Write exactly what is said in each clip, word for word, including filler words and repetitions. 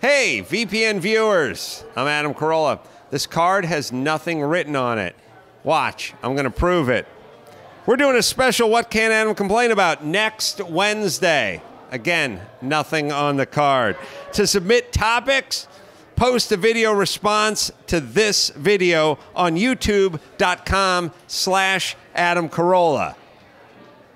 Hey, V P N viewers, I'm Adam Carolla. This card has nothing written on it. Watch, I'm gonna prove it. We're doing a special What Can Adam Complain About next Wednesday. Again, nothing on the card. To submit topics, post a video response to this video on youtube.com slash Adam Carolla.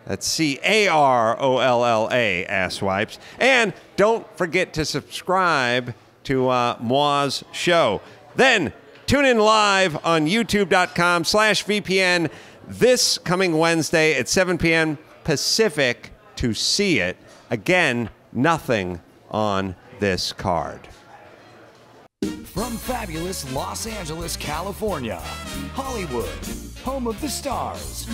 That's C A R O L L A, asswipes. And don't forget to subscribe to uh, Moa's show. Then tune in live on youtube.com slash VPN this coming Wednesday at seven p m Pacific to see it. Again, nothing on this card. From fabulous Los Angeles, California, Hollywood, home of the stars,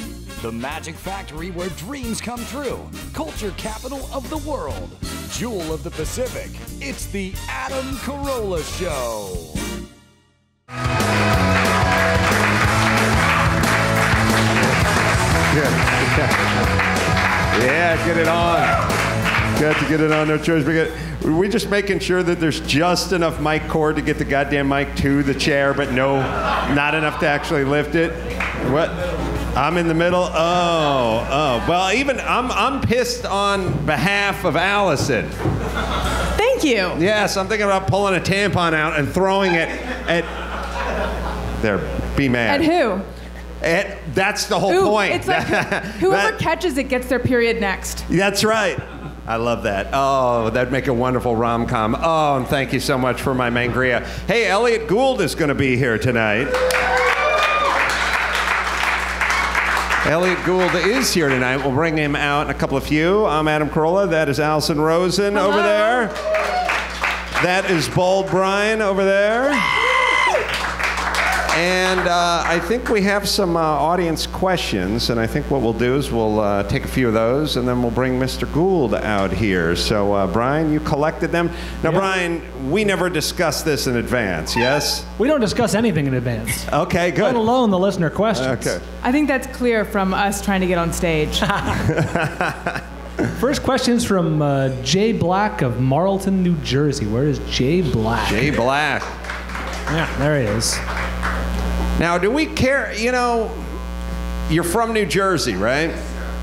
the Magic Factory where dreams come true, culture capital of the world, jewel of the Pacific, it's the Adam Carolla Show. Good. Yeah, get it on. Got to get it on their chairs. We're just making sure that there's just enough mic cord to get the goddamn mic to the chair, but no, not enough to actually lift it. What? I'm in the middle? Oh, oh. Well, even I'm, I'm pissed on behalf of Allison. Thank you. Yes, I'm thinking about pulling a tampon out and throwing it at... There, be mad. At who? At, that's the whole Ooh, point. It's like whoever that, catches it gets their period next. That's right. I love that. Oh, that'd make a wonderful rom-com. Oh, and thank you so much for my Mangria. Hey, Elliott Gould is going to be here tonight. Elliott Gould is here tonight. We'll bring him out in a couple of few. I'm Adam Carolla. That is Allison Rosen Hello. over there. That is Bald Bryan over there. And uh, I think we have some uh, audience questions, and I think what we'll do is we'll uh, take a few of those, and then we'll bring Mister Gould out here. So, uh, Brian, you collected them. Now, yeah. Brian, we never discuss this in advance, yes? We don't discuss anything in advance. Okay, good. Let alone the listener questions. Okay. I think that's clear from us trying to get on stage. First question's from uh, Jay Black of Marlton, New Jersey. Where is Jay Black? Jay Black. Yeah, there he is. Now, do we care, you know, you're from New Jersey, right?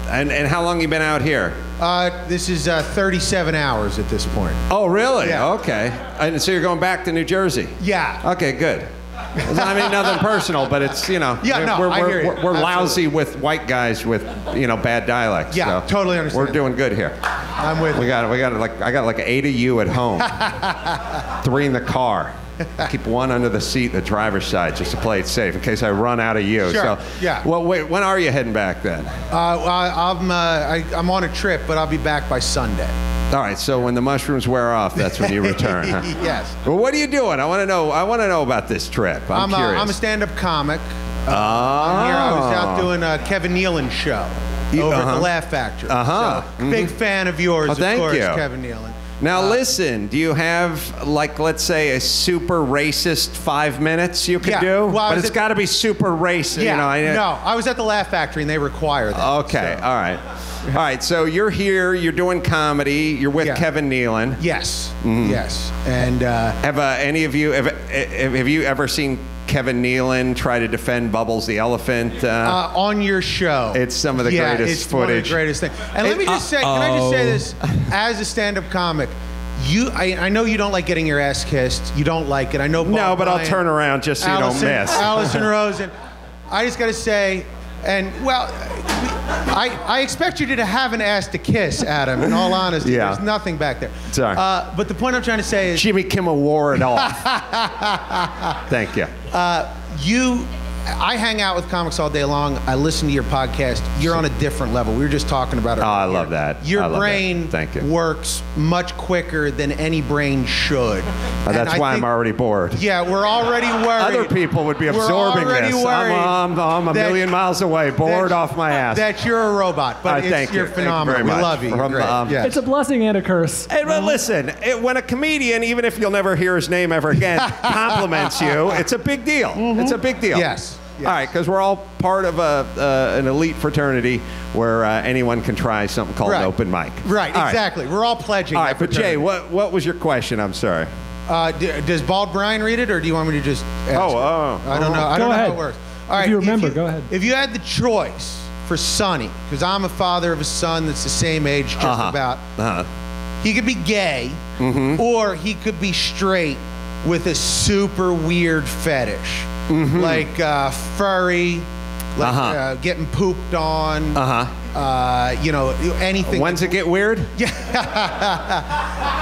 And and how long you been out here? Uh, this is uh, thirty-seven hours at this point. Oh, really? Yeah. Okay. And so you're going back to New Jersey? Yeah. Okay, good. I mean, nothing personal, but it's, you know, yeah, we're, no, we're, I hear you. we're, we're lousy with white guys with, you know, bad dialects. Yeah, so totally understand. We're doing that. good here. I'm with we got, we got like I got like eight of you at home, three in the car. Keep one under the seat, the driver's side, just to play it safe in case I run out of you. Sure. So, yeah. Well, wait. When are you heading back then? Uh, I, I'm uh, I, I'm on a trip, but I'll be back by Sunday. All right. So when the mushrooms wear off, that's when you return. Huh? Yes. Well, what are you doing? I want to know. I want to know about this trip. I'm, I'm curious. A, I'm a stand-up comic. Uh, oh. I'm here. I was out doing a Kevin Nealon show you, over uh-huh. at the Laugh Factory. Uh huh. So, mm-hmm. Big fan of yours, oh, of thank course, you. Kevin Nealon. Now listen, do you have, like, let's say a super racist five minutes you could yeah. do? Well, but it's got to be super racist. Yeah, you know, I, no, I was at the Laugh Factory and they require that. Okay, so. all right. All right, so you're here, you're doing comedy, you're with yeah. Kevin Nealon. Yes, mm. yes. And uh, have uh, any of you, have, have you ever seen Kevin Nealon try to defend Bubbles the elephant? Uh, uh, on your show. It's some of the yeah, greatest it's footage. It's the greatest thing. And it, let me just uh, say, can I just say this? As a stand-up comic, you, I, I know you don't like getting your ass kissed. You don't like it. I know. Bob no, but Ryan, I'll turn around just so Allison, you don't miss. Allison Rosen. I just got to say, and well, I, I expect you to have an ass to kiss, Adam, in all honesty. Yeah. There's nothing back there. Sorry. Uh, but the point I'm trying to say is... Jimmy Kimmel wore it off. Thank you. Uh, you... I hang out with comics all day long. I listen to your podcast. You're on a different level. We were just talking about it. Oh, I love that. Your brain works much quicker than any brain should. Oh, that's why I'm already bored. Yeah, we're already worried. Other people would be absorbing this. I'm, I'm, I'm a million miles away, bored off my ass. That you're a robot, but you're phenomenal. We love you. It's a blessing and a curse. And listen, it, when a comedian, even if you'll never hear his name ever again, compliments you, it's a big deal. Mm-hmm. It's a big deal. Yes. Yes. All right, because we're all part of a, uh, an elite fraternity where uh, anyone can try something called right. an open mic. Right, all exactly. Right. We're all pledging. All right, but Jay, what, what was your question? I'm sorry. Uh, d- does Bald Bryan read it, or do you want me to just answer? Oh, uh, I don't know. I don't know how it works. All right, if you remember, if you, go ahead. If you had the choice for Sonny, because I'm a father of a son that's the same age, just uh-huh. about. Uh-huh. He could be gay, mm-hmm. or he could be straight with a super weird fetish, mm-hmm. like uh, furry, like uh-huh. uh, getting pooped on. Uh-huh. Uh, you know, anything. When's it get weird? Yeah.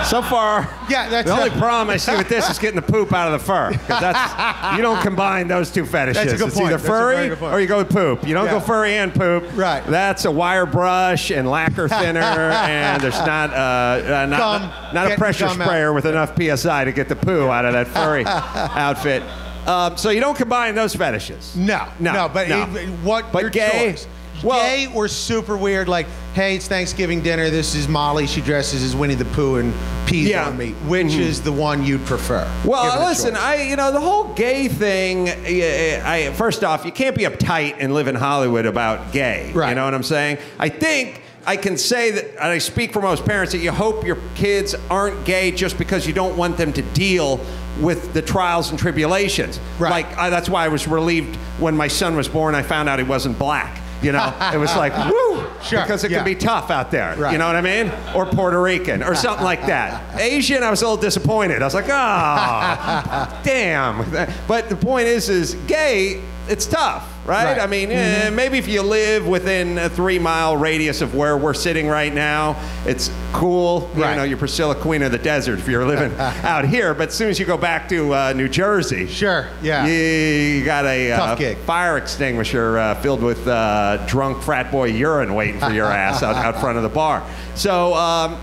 So far, yeah, that's the a, only problem I see with this is getting the poop out of the fur. That's, you don't combine those two fetishes. That's a good it's point. Either furry or you go with poop. You don't yeah. go furry and poop. Right. That's a wire brush and lacquer thinner, and there's not, uh, uh, not, gum, not a pressure sprayer out. With enough P S I to get the poo yeah. out of that furry outfit. Um, so you don't combine those fetishes. No. No. No but no. It, what but your gay, choice? Well, gay or super weird, like, hey, it's Thanksgiving dinner, this is Molly, she dresses as Winnie the Pooh and pees yeah. on me. Which mm-hmm. is the one you'd prefer? Well, listen, I, you know, the whole gay thing, I, I, first off, you can't be uptight and live in Hollywood about gay. Right. You know what I'm saying? I think I can say that, and I speak for most parents, that you hope your kids aren't gay just because you don't want them to deal with the trials and tribulations. Right. Like, I, that's why I was relieved when my son was born, I found out he wasn't black. You know, it was like, woo, sure, because it yeah. can be tough out there. Right. You know what I mean? Or Puerto Rican or something like that. Asian, I was a little disappointed. I was like, oh, damn. But the point is, is gay, it's tough, right? right. I mean, mm-hmm. eh, maybe if you live within a three mile radius of where we're sitting right now, it's cool. Right. You know, you're Priscilla, Queen of the Desert, if you're living out here. But as soon as you go back to uh, New Jersey, sure, yeah, you, you got a uh, fire extinguisher uh, filled with uh, drunk frat boy urine waiting for your ass out, out front of the bar. So um,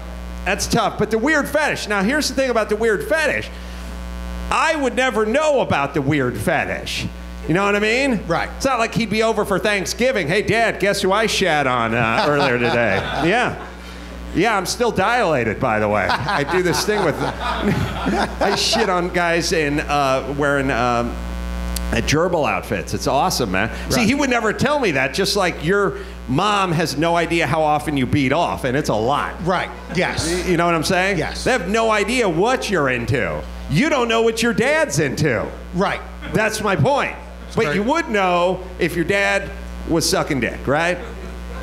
that's tough. But the weird fetish. Now, here's the thing about the weird fetish. I would never know about the weird fetish. You know what I mean? Right. It's not like he'd be over for Thanksgiving. Hey, Dad, guess who I shat on uh, earlier today? Yeah. Yeah, I'm still dilated, by the way. I do this thing with... I shit on guys in uh, wearing... Um, At gerbil outfits. It's awesome, man. Right. See, he would never tell me that, just like your mom has no idea how often you beat off, and it's a lot. Right, yes. You know what I'm saying? Yes. They have no idea what you're into. You don't know what your dad's into. Right. That's my point. It's but very... you would know if your dad was sucking dick, right?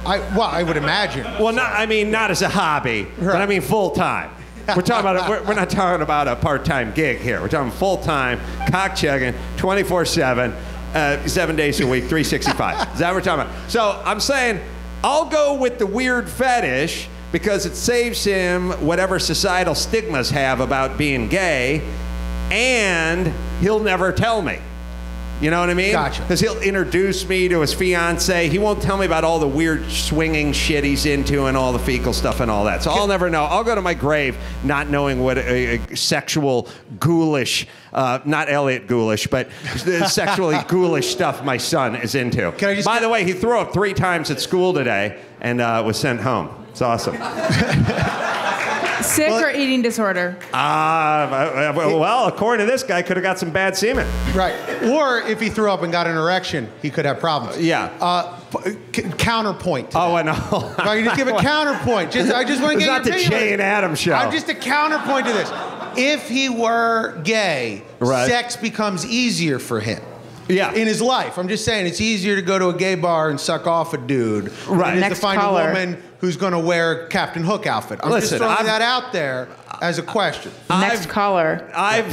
I Well, I would imagine. Well, not, I mean, not as a hobby, right. but I mean full-time. We're talking about a, we're, we're not talking about a part-time gig here. We're talking full-time, cock-chugging, twenty-four seven, uh, seven days a week, three sixty-five. Is that what we're talking about? So I'm saying I'll go with the weird fetish because it saves him whatever societal stigmas have about being gay, and he'll never tell me. You know what I mean? Gotcha. Because he'll introduce me to his fiance. He won't tell me about all the weird swinging shit he's into and all the fecal stuff and all that. So I'll never know. I'll go to my grave not knowing what a, a sexual ghoulish, uh, not Elliott ghoulish, but the sexually ghoulish stuff my son is into. Can I just By the way, he threw up three times at school today and uh, was sent home. It's awesome. Sick well, or eating disorder? Uh, well, according to this guy, could have got some bad semen. Right. Or if he threw up and got an erection, he could have problems. Yeah. Uh, c counterpoint. To oh, that. I know. If I can just give a counterpoint. Just, I just want to get your opinion. It's not the Jay and Adam show. I'm just a counterpoint to this. If he were gay, right. sex becomes easier for him. Yeah. In his life. I'm just saying it's easier to go to a gay bar and suck off a dude right. than it is to find color. a woman who's going to wear a Captain Hook outfit. I'm Listen, just throwing I'm, that out there as a question. Next I've, caller. I've,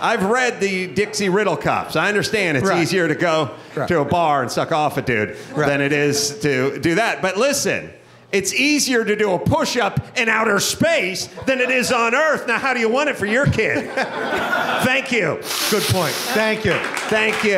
I've read the Dixie Riddle Cops. I understand it's right. easier to go right. to a bar and suck off a dude right. than it is to do that. But listen... It's easier to do a push-up in outer space than it is on Earth. Now, how do you want it for your kid? Thank you. Good point. Thank you. Thank you.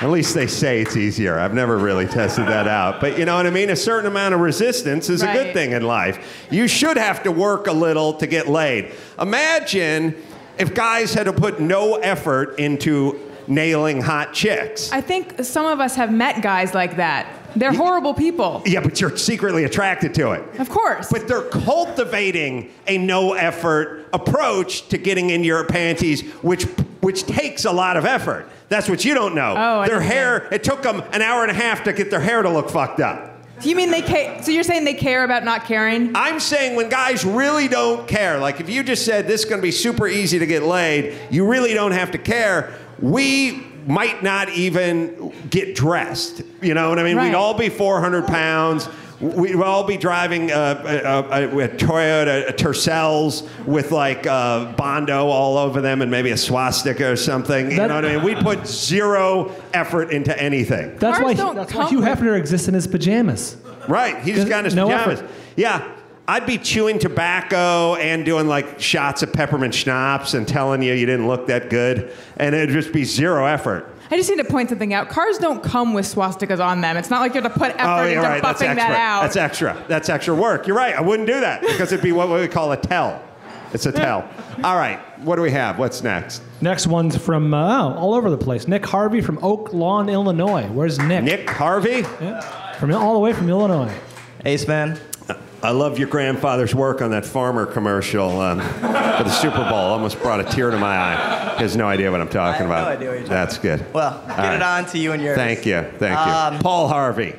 At least they say it's easier. I've never really tested that out. But you know what I mean? A certain amount of resistance is right. a good thing in life. You should have to work a little to get laid. Imagine if guys had to put no effort into nailing hot chicks. I think some of us have met guys like that. They're yeah. horrible people. Yeah, but you're secretly attracted to it. Of course. But they're cultivating a no-effort approach to getting in your panties, which which takes a lot of effort. That's what you don't know. Oh, I Their hair, know. It took them an hour and a half to get their hair to look fucked up. Do you mean they care? So you're saying they care about not caring? I'm saying when guys really don't care, like if you just said this is going to be super easy to get laid, you really don't have to care, we might not even get dressed. You know what I mean? Right. We'd all be four hundred pounds. We'd all be driving uh, a, a, a Toyota a Tercels with like uh, Bondo all over them and maybe a swastika or something. You that, know what I mean? We put zero effort into anything. That's, why, that's why Hugh Hefner exists in his pajamas. Right, he just got in his no pajamas. Effort. Yeah, I'd be chewing tobacco and doing like shots of peppermint schnapps and telling you you didn't look that good. And it'd just be zero effort. I just need to point something out. Cars don't come with swastikas on them. It's not like you have to put effort oh, yeah, into right. buffing that out. That's extra. That's extra work. You're right. I wouldn't do that because it'd be what we call a tell. It's a tell. All right. What do we have? What's next? Next one's from uh, all over the place. Nick Harvey from Oak Lawn, Illinois. Where's Nick? Nick Harvey? Yeah. From all the way from Illinois. Ace man. I love your grandfather's work on that farmer commercial um, for the Super Bowl. Almost brought a tear to my eye. He has no idea what I'm talking about. I have no idea what you're talking about. That's good. Well, get right. it on to you and yours. Thank you. Thank um, you. Paul Harvey.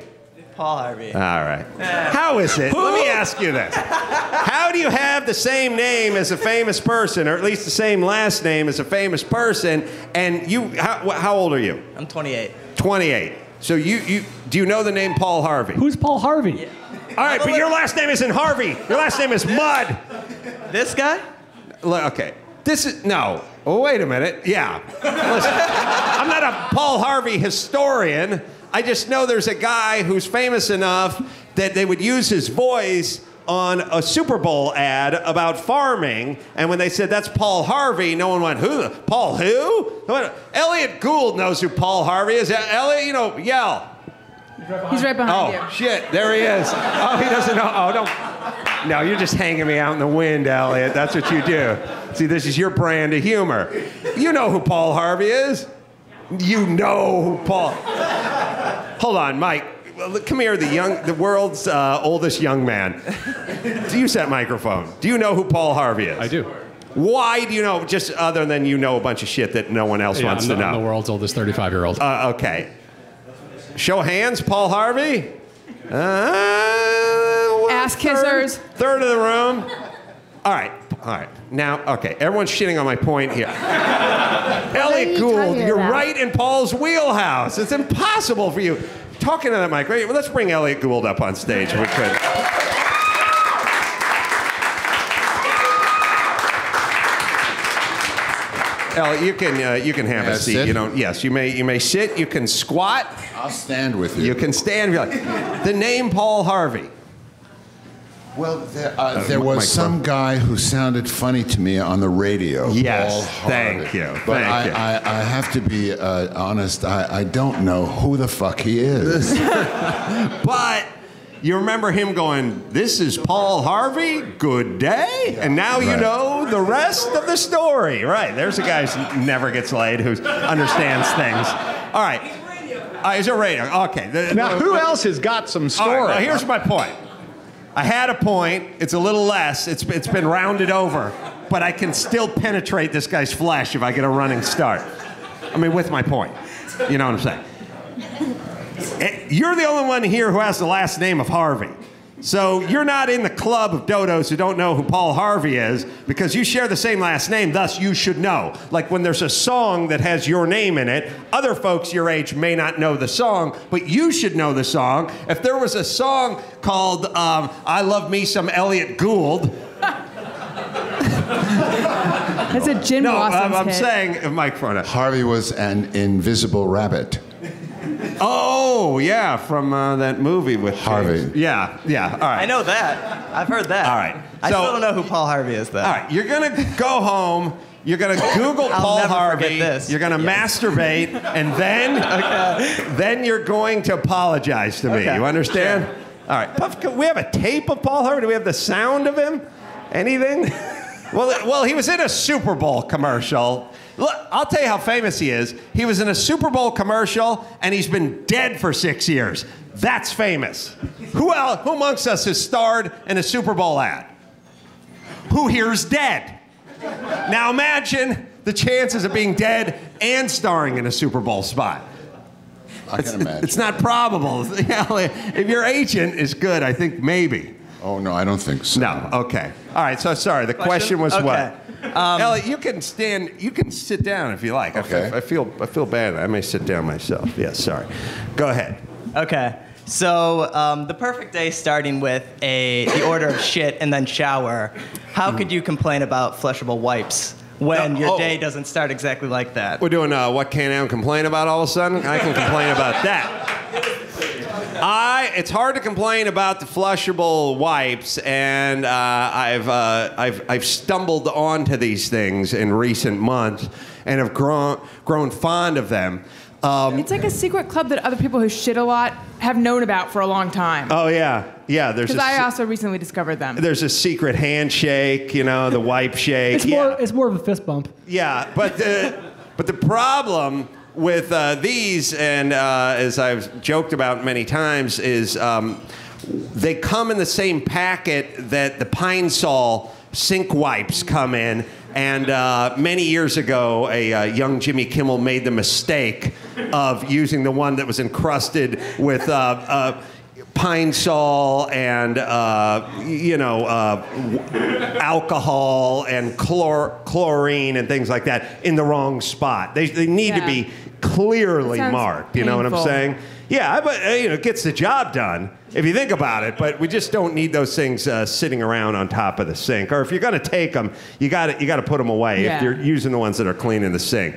Paul Harvey. All right. Yeah. How is it? Who? Let me ask you this. How do you have the same name as a famous person, or at least the same last name as a famous person, and you, how, how old are you? I'm twenty-eight. twenty-eight. So you, you, do you know the name Paul Harvey? Who's Paul Harvey? Yeah. All right, but your last name isn't Harvey. Your last name is Mudd. This guy? Okay. This is, no. Oh, wait a minute. Yeah. Listen, I'm not a Paul Harvey historian. I just know there's a guy who's famous enough that they would use his voice on a Super Bowl ad about farming, and when they said, that's Paul Harvey, no one went, who? Paul who? Elliott Gould knows who Paul Harvey is. Elliott, you know, yell. He's right behind you. Oh, shit, there he is. Oh, he doesn't know. Oh, don't. No, you're just hanging me out in the wind, Elliott. That's what you do. See, this is your brand of humor. You know who Paul Harvey is. You know who Paul. Hold on, Mike. Come here, the young, the world's uh, oldest young man. Do you use that microphone? Do you know who Paul Harvey is? I do. Why do you know, just other than you know a bunch of shit that no one else yeah, wants I'm to the, know? I'm the world's oldest thirty-five-year-old. Uh, okay. Show hands, Paul Harvey. Uh, Ass kissers. Third of the room. All right, all right. Now, okay, everyone's shitting on my point here. Elliott Gould, you're about? right in Paul's wheelhouse. It's impossible for you. Talking to that mic, right? Well, let's bring Elliott Gould up on stage if we could. Elliott, you can uh, you can have may a I seat. Sit? You don't. Yes, you may you may sit. You can squat. I'll stand with you. You can stand. The name Paul Harvey. Well, there, uh, uh, there was some guy who sounded funny to me on the radio. Yes, thank you. But thank I, you. I, I have to be uh, honest. I, I don't know who the fuck he is. But you remember him going, "This is Paul Harvey. Good day." And now you right. know the rest of the story. Right? There's a guy who never gets laid who understands things. All right. Uh, he's a radio. Okay. The, now, the, who the, else has got some story? All right, now here's my point. I had a point. It's a little less. It's, it's been rounded over. But I can still penetrate this guy's flesh if I get a running start. I mean, with my point. You know what I'm saying? It, you're the only one here who has the last name of Harvey. So you're not in the club of dodos who don't know who Paul Harvey is because you share the same last name, thus you should know. Like when there's a song that has your name in it, other folks your age may not know the song, but you should know the song. If there was a song called um, I Love Me Some Elliott Gould. That's a Jim No, Watson's I'm, I'm saying, microphone. Harvey was an invisible rabbit. Oh, yeah, from uh, that movie with Harvey. James. Yeah, yeah, all right. I know that. I've heard that. All right. So, I still don't know who Paul Harvey is, though. All right, you're going to go home. You're going to Google Paul Harvey. This. You're going to yes. masturbate. And then, okay. then you're going to apologize to me. Okay. You understand? Sure. All right. Puff, we have a tape of Paul Harvey? Do we have the sound of him? Anything? well, well, he was in a Super Bowl commercial. Look, I'll tell you how famous he is. He was in a Super Bowl commercial, and he's been dead for six years. That's famous. Who else, who amongst us has starred in a Super Bowl ad? Who here's dead? Now imagine the chances of being dead and starring in a Super Bowl spot. I can imagine. It's not probable. If your agent is good, I think maybe. Oh, no, I don't think so. No, okay. All right, so sorry. The question, question was okay. what? Um, Elliott, you can stand, you can sit down if you like. Okay. I, I, feel, I feel bad. I may sit down myself. Yeah, sorry. Go ahead. Okay. So um, the perfect day starting with a the order of shit and then shower. How could you complain about flushable wipes when no, your oh. day doesn't start exactly like that? We're doing uh, what can Adam complain about all of a sudden? I can complain about that. I, it's hard to complain about the flushable wipes, and uh, I've, uh, I've, I've stumbled onto these things in recent months and have grown, grown fond of them. Um, it's like a secret club that other people who shit a lot have known about for a long time. Oh, yeah. Yeah. Because I also recently discovered them. There's a secret handshake, you know, the wipe shake. It's, yeah. more, it's more of a fist bump. Yeah. But the, but the problem with uh, these, and uh, as I've joked about many times, is um, they come in the same packet that the Pine Sol sink wipes come in. And uh, many years ago, a uh, young Jimmy Kimmel made the mistake of using the one that was encrusted with uh, uh, Pine Sol and, uh, you know, uh, alcohol and chlor chlorine and things like that in the wrong spot. They, they need yeah. to be clearly marked, you painful. know what I'm saying? Yeah, but uh, you know, it gets the job done, if you think about it, but we just don't need those things uh, sitting around on top of the sink. Or if you're going to take them, you got you got to put them away yeah. if you're using the ones that are clean in the sink.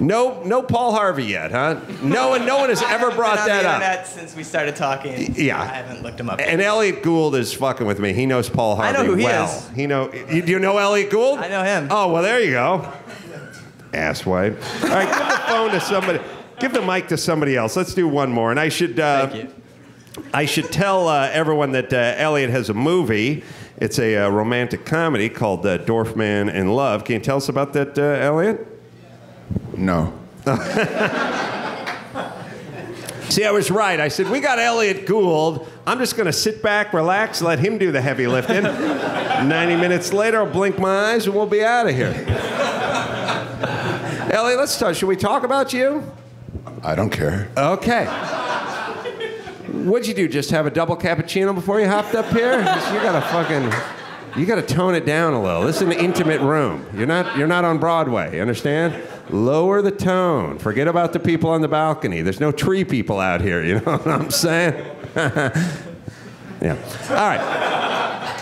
No, no Paul Harvey yet, huh? No one, no one has ever brought that up. I haven't been on the internet since we started talking. Yeah, I haven't looked him up. And Elliott Gould is fucking with me. He knows Paul Harvey well. I know who he is. He know. You, do you know Elliott Gould? I know him. Oh well, there you go. Asswipe. All right, give the phone to somebody. Give the mic to somebody else. Let's do one more. And I should. Uh, Thank you. I should tell uh, everyone that uh, Elliott has a movie. It's a uh, romantic comedy called uh, Dorfman in Love. Can you tell us about that, uh, Elliott? No. See, I was right. I said, we got Elliott Gould. I'm just going to sit back, relax, let him do the heavy lifting. ninety minutes later, I'll blink my eyes and we'll be out of here. Elliott, let's talk. Should we talk about you? I don't care. Okay. What'd you do? Just have a double cappuccino before you hopped up here? You gotta fucking, you gotta tone it down a little. This is an intimate room. You're not, you're not on Broadway. You understand? Lower the tone. Forget about the people on the balcony. There's no tree people out here. You know what I'm saying? Yeah. All right.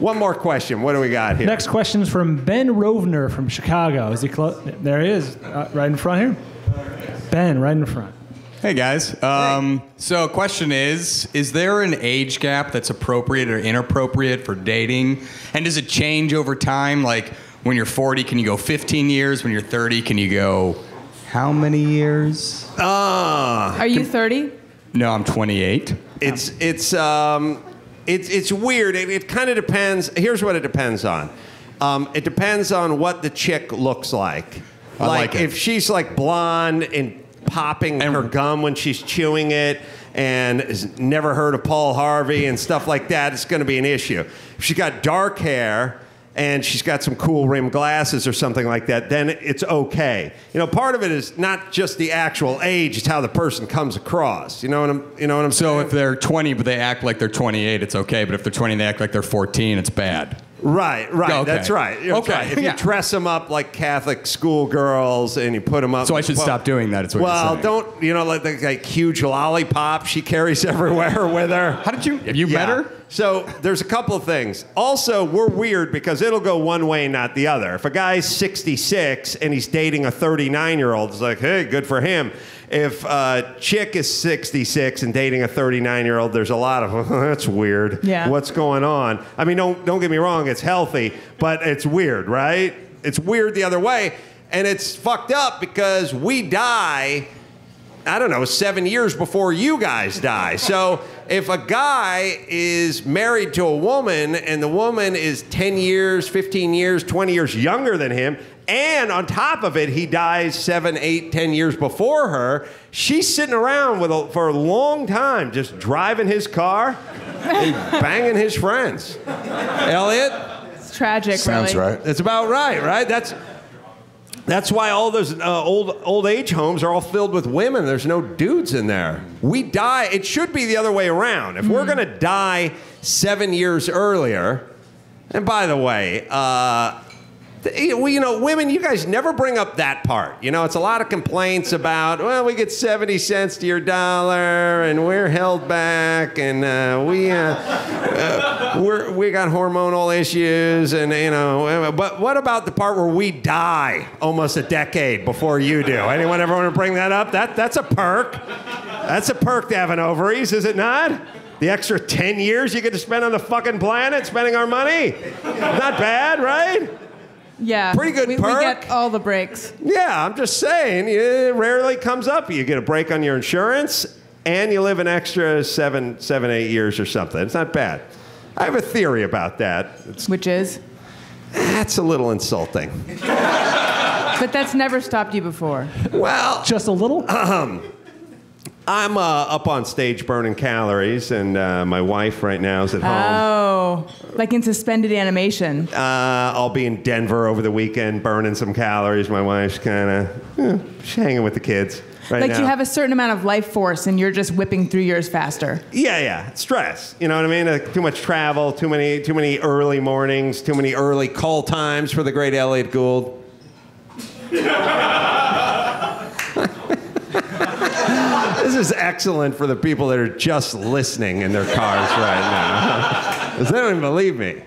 One more question. What do we got here? Next question is from Ben Rovner from Chicago. Is he close? There he is, uh, right in front here. Ben, right in front. Hey guys, um, so question is, is there an age gap that's appropriate or inappropriate for dating? And does it change over time? Like when you're forty, can you go fifteen years? When you're thirty, can you go how many years? Uh, Are you thirty? No, I'm twenty-eight. It's, it's, um, it's, it's weird. It, it kind of depends. Here's what it depends on. Um, it depends on what the chick looks like. I like, like if she's like blonde and popping and her gum when she's chewing it and has never heard of Paul Harvey and stuff like that, it's going to be an issue. If she's got dark hair and she's got some cool rimmed glasses or something like that, then it's okay. You know, part of it is not just the actual age, it's how the person comes across. You know what I'm, you know what I'm saying? So if they're twenty but they act like they're twenty-eight, it's okay, but if they're twenty and they act like they're fourteen, it's bad. Right, right, okay. That's right. That's okay. Right. If yeah. you dress them up like Catholic schoolgirls and you put them up... So I should well, stop doing that, is what well, you're saying. Well, don't, you know, like the like, huge lollipop she carries everywhere with her. How did you... Have you yeah. met her? So there's a couple of things. Also, we're weird because it'll go one way, not the other. If a guy's sixty-six and he's dating a thirty-nine-year-old, it's like, hey, good for him. If a chick is sixty-six and dating a thirty-nine-year-old, there's a lot of, oh, that's weird. Yeah. What's going on? I mean, don't, don't get me wrong, it's healthy, but it's weird, right? It's weird the other way, and it's fucked up because we die, I don't know, seven years before you guys die. So if a guy is married to a woman and the woman is ten years, fifteen years, twenty years younger than him, and on top of it, he dies seven, eight, ten years before her. She's sitting around with a, for a long time, just driving his car and banging his friends. Elliott? It's tragic, really. Sounds right. It's about right, right? That's That's why all those uh, old old age homes are all filled with women. There's no dudes in there. We die. It should be the other way around. If mm. we're going to die seven years earlier, and by the way, uh, you know, women, you guys never bring up that part. You know, it's a lot of complaints about, well, we get seventy cents to your dollar, and we're held back, and uh, we uh, uh, we're, we got hormonal issues, and, you know. But what about the part where we die almost a decade before you do? Anyone ever want to bring that up? That, that's a perk. That's a perk to having ovaries, is it not? The extra ten years you get to spend on the fucking planet spending our money. Not bad, right? Yeah, pretty good we, perk. We get all the breaks. Yeah, I'm just saying, it rarely comes up. You get a break on your insurance, and you live an extra seven, seven, eight years or something. It's not bad. I have a theory about that. It's, Which is? That's a little insulting. But that's never stopped you before. Well, just a little. Um, I'm uh, up on stage burning calories, and uh, my wife right now is at home. Oh, like in suspended animation. Uh, I'll be in Denver over the weekend burning some calories. My wife's kind of eh, hanging with the kids right now. Like you have a certain amount of life force, and you're just whipping through yours faster. Yeah, yeah, stress. You know what I mean? Uh, too much travel, too many, too many early mornings, too many early call times for the great Elliott Gould. This is excellent for the people that are just listening in their cars right now. Because they don't even believe me.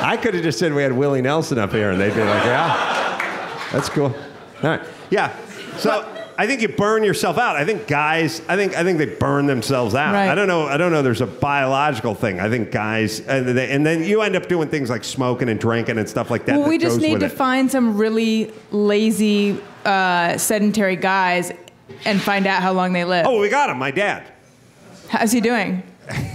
I could have just said we had Willie Nelson up here, and they'd be like, yeah, that's cool. All right. Yeah. So I think you burn yourself out. I think guys, I think I think they burn themselves out. Right. I don't know. I don't know. There's a biological thing. I think guys, and, they, and then you end up doing things like smoking and drinking and stuff like that. Well, that we just need to it. find some really lazy, uh, sedentary guys and find out how long they live. Oh, we got him. My dad. How's he doing?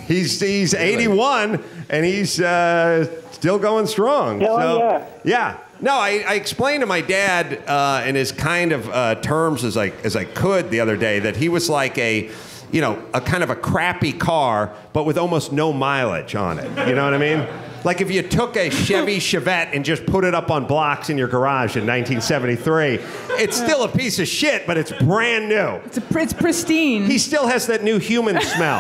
he's he's eighty-one and he's uh, still going strong. Hell so, yeah. Yeah. No, I, I explained to my dad uh, in his kind of uh, terms as I, as I could the other day that he was like a, you know, a kind of a crappy car, but with almost no mileage on it. You know what I mean? Like if you took a Chevy Chevette and just put it up on blocks in your garage in nineteen seventy-three, it's still a piece of shit, but it's brand new. It's, a, it's pristine. He still has that new human smell.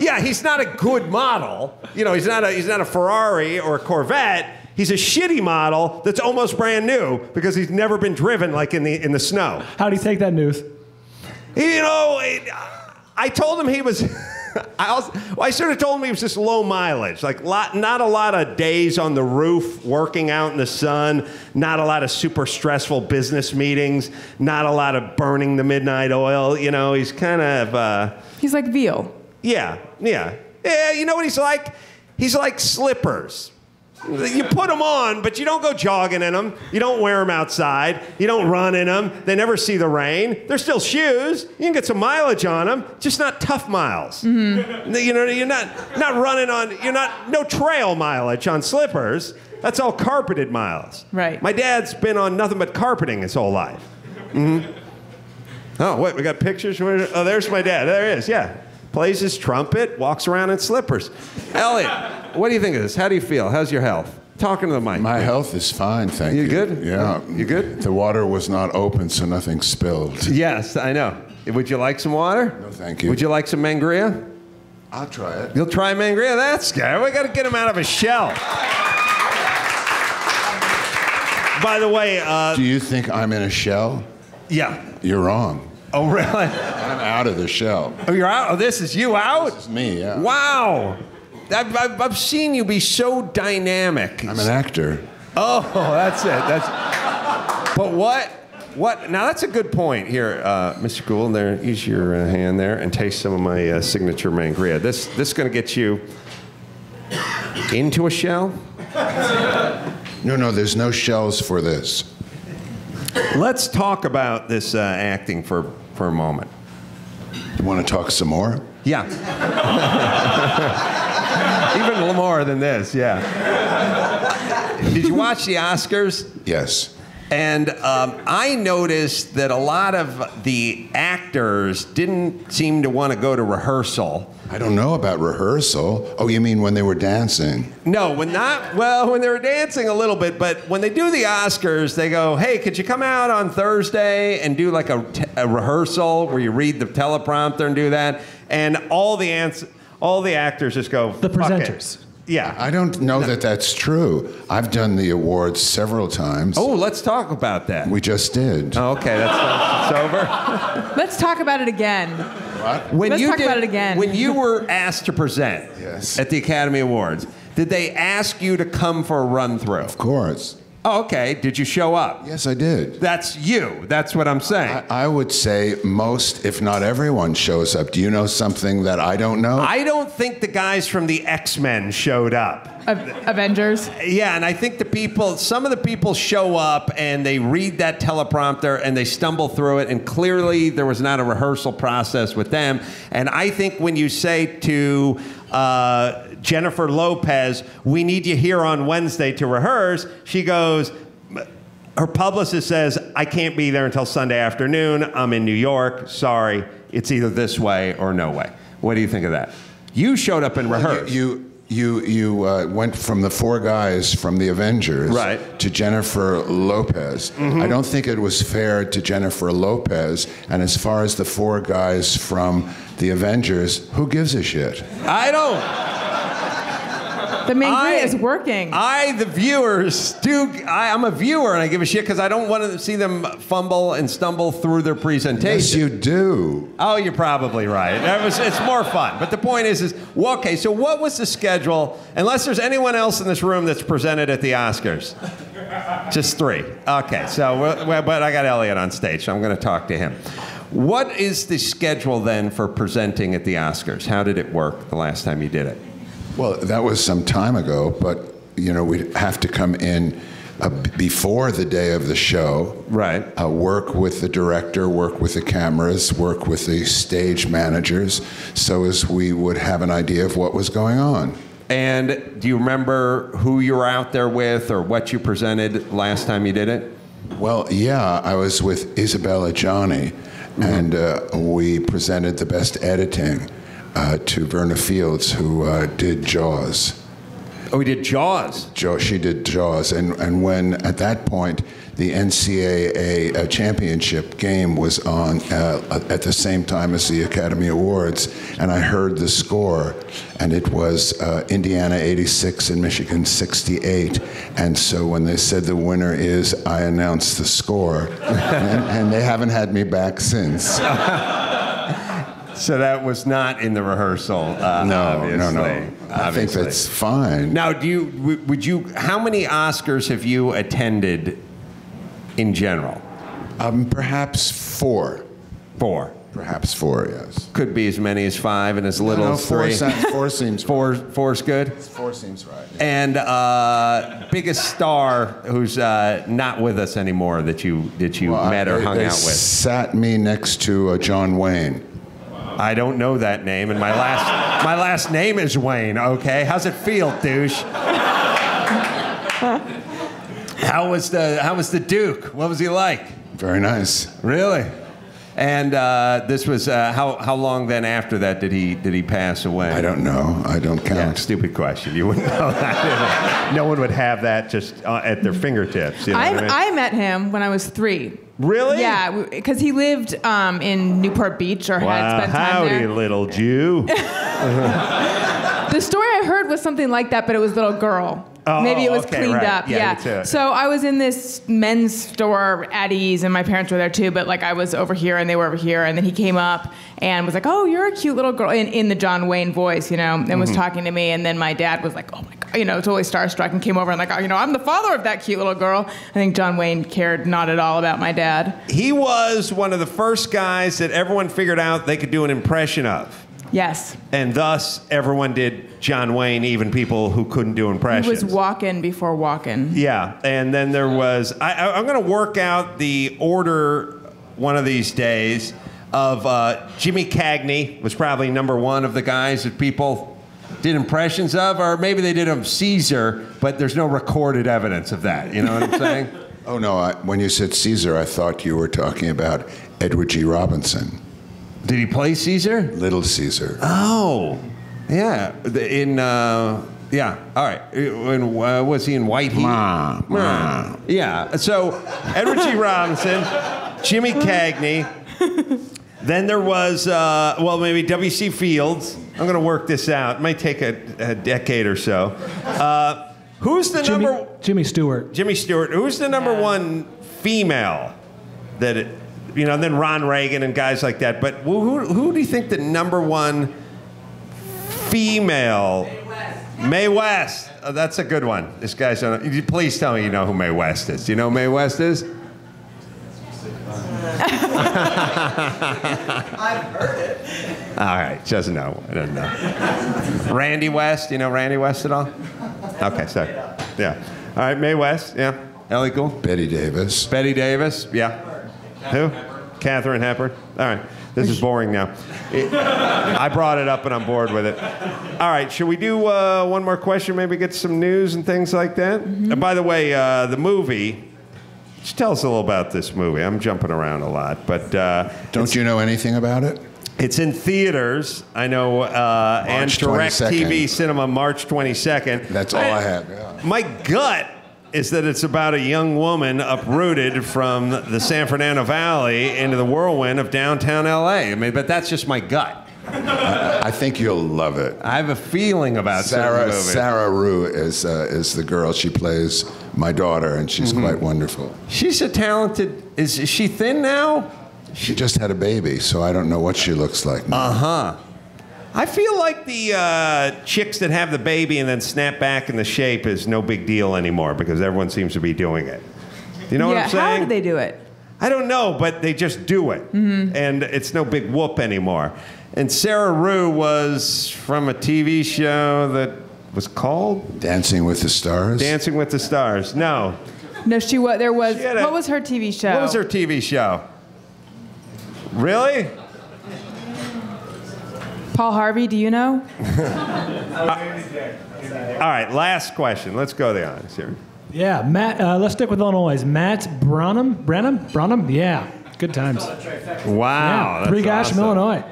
Yeah, he's not a good model. You know, he's not a, he's not a Ferrari or a Corvette. He's a shitty model that's almost brand new because he's never been driven like in the in the snow. How do you take that news? You know, it, I told him he was. I, also, well, I sort of told him he was just low mileage, like lot, not a lot of days on the roof, working out in the sun, not a lot of super stressful business meetings, not a lot of burning the midnight oil. You know, he's kind of. Uh, he's like veal. Yeah, yeah, yeah. You know what he's like? He's like slippers. You put them on, but you don't go jogging in them. You don't wear them outside. You don't run in them. They never see the rain. They're still shoes. You can get some mileage on them, just not tough miles. Mm-hmm. You know, you're not not running on. You're not no trail mileage on slippers. That's all carpeted miles. Right. My dad's been on nothing but carpeting his whole life. Mm-hmm. Oh wait, we got pictures. Where, oh, there's my dad. There he is. Yeah. Plays his trumpet, walks around in slippers. Elliott, what do you think of this? How do you feel? How's your health? Talking to the mic. My health is fine, thank you. You good? Yeah. You good? The water was not open, so nothing spilled. Yes, I know. Would you like some water? No, thank you. Would you like some Mangria? I'll try it. You'll try Mangria? That's good. We got to get him out of his shell. By the way... Uh, do you think I'm in a shell? Yeah. You're wrong. Oh, really? I'm out of the shell. Oh, you're out? Oh, this is you out? This is me, yeah. Wow. I've, I've, I've seen you be so dynamic. I'm an actor. Oh, that's it. That's. But what, what, now that's a good point here, uh, Mister Gould. There, use your uh, hand there and taste some of my uh, signature Mangria. This, this is going to get you into a shell? No, no, there's no shells for this. Let's talk about this uh, acting for... for a moment. You want to talk some more? Yeah. Even more than this, yeah. Did you watch the Oscars? Yes. And um, I noticed that a lot of the actors didn't seem to want to go to rehearsal. I don't know about rehearsal. Oh, you mean when they were dancing? No, when not, well, when they were dancing a little bit, but when they do the Oscars, they go, hey, could you come out on Thursday and do like a, t a rehearsal where you read the teleprompter and do that? And all the, ans all the actors just go, the presenters. Fuck it. Yeah. I don't know no. that that's true. I've done the awards several times. Oh, let's talk about that. We just did. Oh, okay, that's, that's over. Let's talk about it again. What? When let's you talk did, about it again. When you were asked to present yes. at the Academy Awards, did they ask you to come for a run-through? Of course. Oh, okay. Did you show up? Yes, I did. That's you. That's what I'm saying. I, I would say most, if not everyone, shows up. Do you know something that I don't know? I don't think the guys from the X-Men showed up. Avengers? Yeah, and I think the people, some of the people show up and they read that teleprompter and they stumble through it, and clearly there was not a rehearsal process with them. And I think when you say to uh, Jennifer Lopez, we need you here on Wednesday to rehearse, she goes, her publicist says, I can't be there until Sunday afternoon, I'm in New York, sorry, it's either this way or no way. What do you think of that? You showed up and rehearsed. You, you You you uh, went from the four guys from the Avengers right. to Jennifer Lopez. Mm-hmm. I don't think it was fair to Jennifer Lopez. And as far as the four guys from the Avengers, who gives a shit? I don't. The main I, is working. I, the viewers, do. I, I'm a viewer and I give a shit because I don't want to see them fumble and stumble through their presentation. Yes, you do. Oh, you're probably right. It was, it's more fun. But the point is, is well, okay, so what was the schedule? Unless there's anyone else in this room that's presented at the Oscars. Just three. Okay, so, we're, but I got Elliott on stage, so I'm going to talk to him. What is the schedule then for presenting at the Oscars? How did it work the last time you did it? Well, that was some time ago, but you know, we'd have to come in uh, before the day of the show, right? Uh, work with the director, work with the cameras, work with the stage managers, so as we would have an idea of what was going on. And do you remember who you were out there with or what you presented last time you did it? Well, yeah, I was with Isabella Gianni, mm-hmm. and uh, we presented the best editing. Uh, to Verna Fields, who uh, did Jaws. Oh, he did Jaws? Jaws. She did Jaws. And, and when, at that point, the N C A A uh, championship game was on uh, at the same time as the Academy Awards, and I heard the score, and it was uh, Indiana eighty-six and Michigan sixty-eight. And so when they said the winner is, I announced the score, and, and they haven't had me back since. So that was not in the rehearsal, uh, no, obviously. No, no, no. I think that's fine. Now, do you, would you, how many Oscars have you attended in general? Um, perhaps four. Four? Perhaps four, yes. Could be as many as five and as little no, no, as four three. Sounds, four seems four, right. Four's good? Four seems right. Yeah. And uh, biggest star who's uh, not with us anymore that you, that you well, met I, or hung they out with? Sat me next to uh, John Wayne. I don't know that name, and my last my last name is Wayne, okay? How's it feel, douche? How was the how was the Duke? What was he like? Very nice. Really? And uh, this was uh, how how long then after that did he did he pass away? I don't know. I don't count. Yeah, stupid question. You wouldn't know that. No one would have that just uh, at their fingertips. You know I, what I mean? I met him when I was three. Really? Yeah, because he lived um, in Newport Beach or wow, had spent time howdy, there. Howdy, little Jew. The story I heard was something like that, but it was little girl. Oh, maybe it was okay, cleaned right. up. Yeah. yeah. So I was in this men's store at Ease, and my parents were there too. But like I was over here, and they were over here, and then he came up and was like, "Oh, you're a cute little girl," in, in the John Wayne voice, you know, and mm-hmm. was talking to me. And then my dad was like, "Oh my God," you know, totally starstruck, and came over and like, "Oh, you know, I'm the father of that cute little girl." I think John Wayne cared not at all about my dad. He was one of the first guys that everyone figured out they could do an impression of. Yes. And thus, everyone did John Wayne, even people who couldn't do impressions. It was walking before walking. Yeah. And then there was, I, I, I'm going to work out the order one of these days of uh, Jimmy Cagney was probably number one of the guys that people did impressions of, or maybe they did of Caesar, but there's no recorded evidence of that. You know what I'm saying? Oh, no, I, when you said Caesar, I thought you were talking about Edward G. Robinson. Did he play Caesar? Little Caesar. Oh, yeah. In, uh, yeah, all right. In, uh, was he in White Heat? Ma, ma. Yeah, so Edward G. Robinson, Jimmy Cagney. Then there was, uh, well, maybe W C. Fields. I'm going to work this out. It might take a, a decade or so. Uh, who's the Jimmy, number... Jimmy Stewart. Jimmy Stewart. Who's the number yeah. one female that... It, you know, and then Ron Reagan and guys like that. But who, who, who do you think the number one female... Mae West. Mae West. Oh, that's a good one. This guy's... On, please tell me you know who Mae West is. Do you know who Mae West is? I've heard it. All right, she doesn't know. I don't know. Randy West, you know Randy West at all? Okay, sorry. Yeah. All right, Mae West, yeah. Elliott Gould? Betty Davis. Betty Davis, yeah. Who? Katharine Hepburn. All right, this is boring now. It, I brought it up and I'm bored with it. All right, should we do uh, one more question, maybe get some news and things like that? Mm-hmm. And by the way, uh, the movie... Just tell us a little about this movie. I'm jumping around a lot, but... Uh, Don't you know anything about it? It's in theaters, I know, uh, and DirecTV Cinema March twenty-second. That's all I, I have, yeah. My gut is that it's about a young woman uprooted from the San Fernando Valley into the whirlwind of downtown L A. I mean, but that's just my gut. I, I think you'll love it. I have a feeling about Sarah. Sarah Rue is uh, is the girl. She plays my daughter, and she's mm-hmm. quite wonderful. She's a talented. Is, is she thin now? She, she just had a baby, so I don't know what she looks like now. Uh huh. I feel like the uh, chicks that have the baby and then snap back in the shape is no big deal anymore because everyone seems to be doing it. Do you know yeah, what I'm saying? How do they do it? I don't know, but they just do it, mm-hmm. and it's no big whoop anymore. And Sarah Rue was from a T V show that was called Dancing with the Stars. Dancing with the Stars. No. No, she was. There was. A, what was her T V show? What was her T V show? Really? Paul Harvey. Do you know? uh, all right. Last question. Let's go to the audience here. Yeah, Matt. Uh, let's stick with Illinois. Matt Branham. Branham. Branham. Yeah. Good times. Wow. Yeah, three that's guys awesome. From Illinois.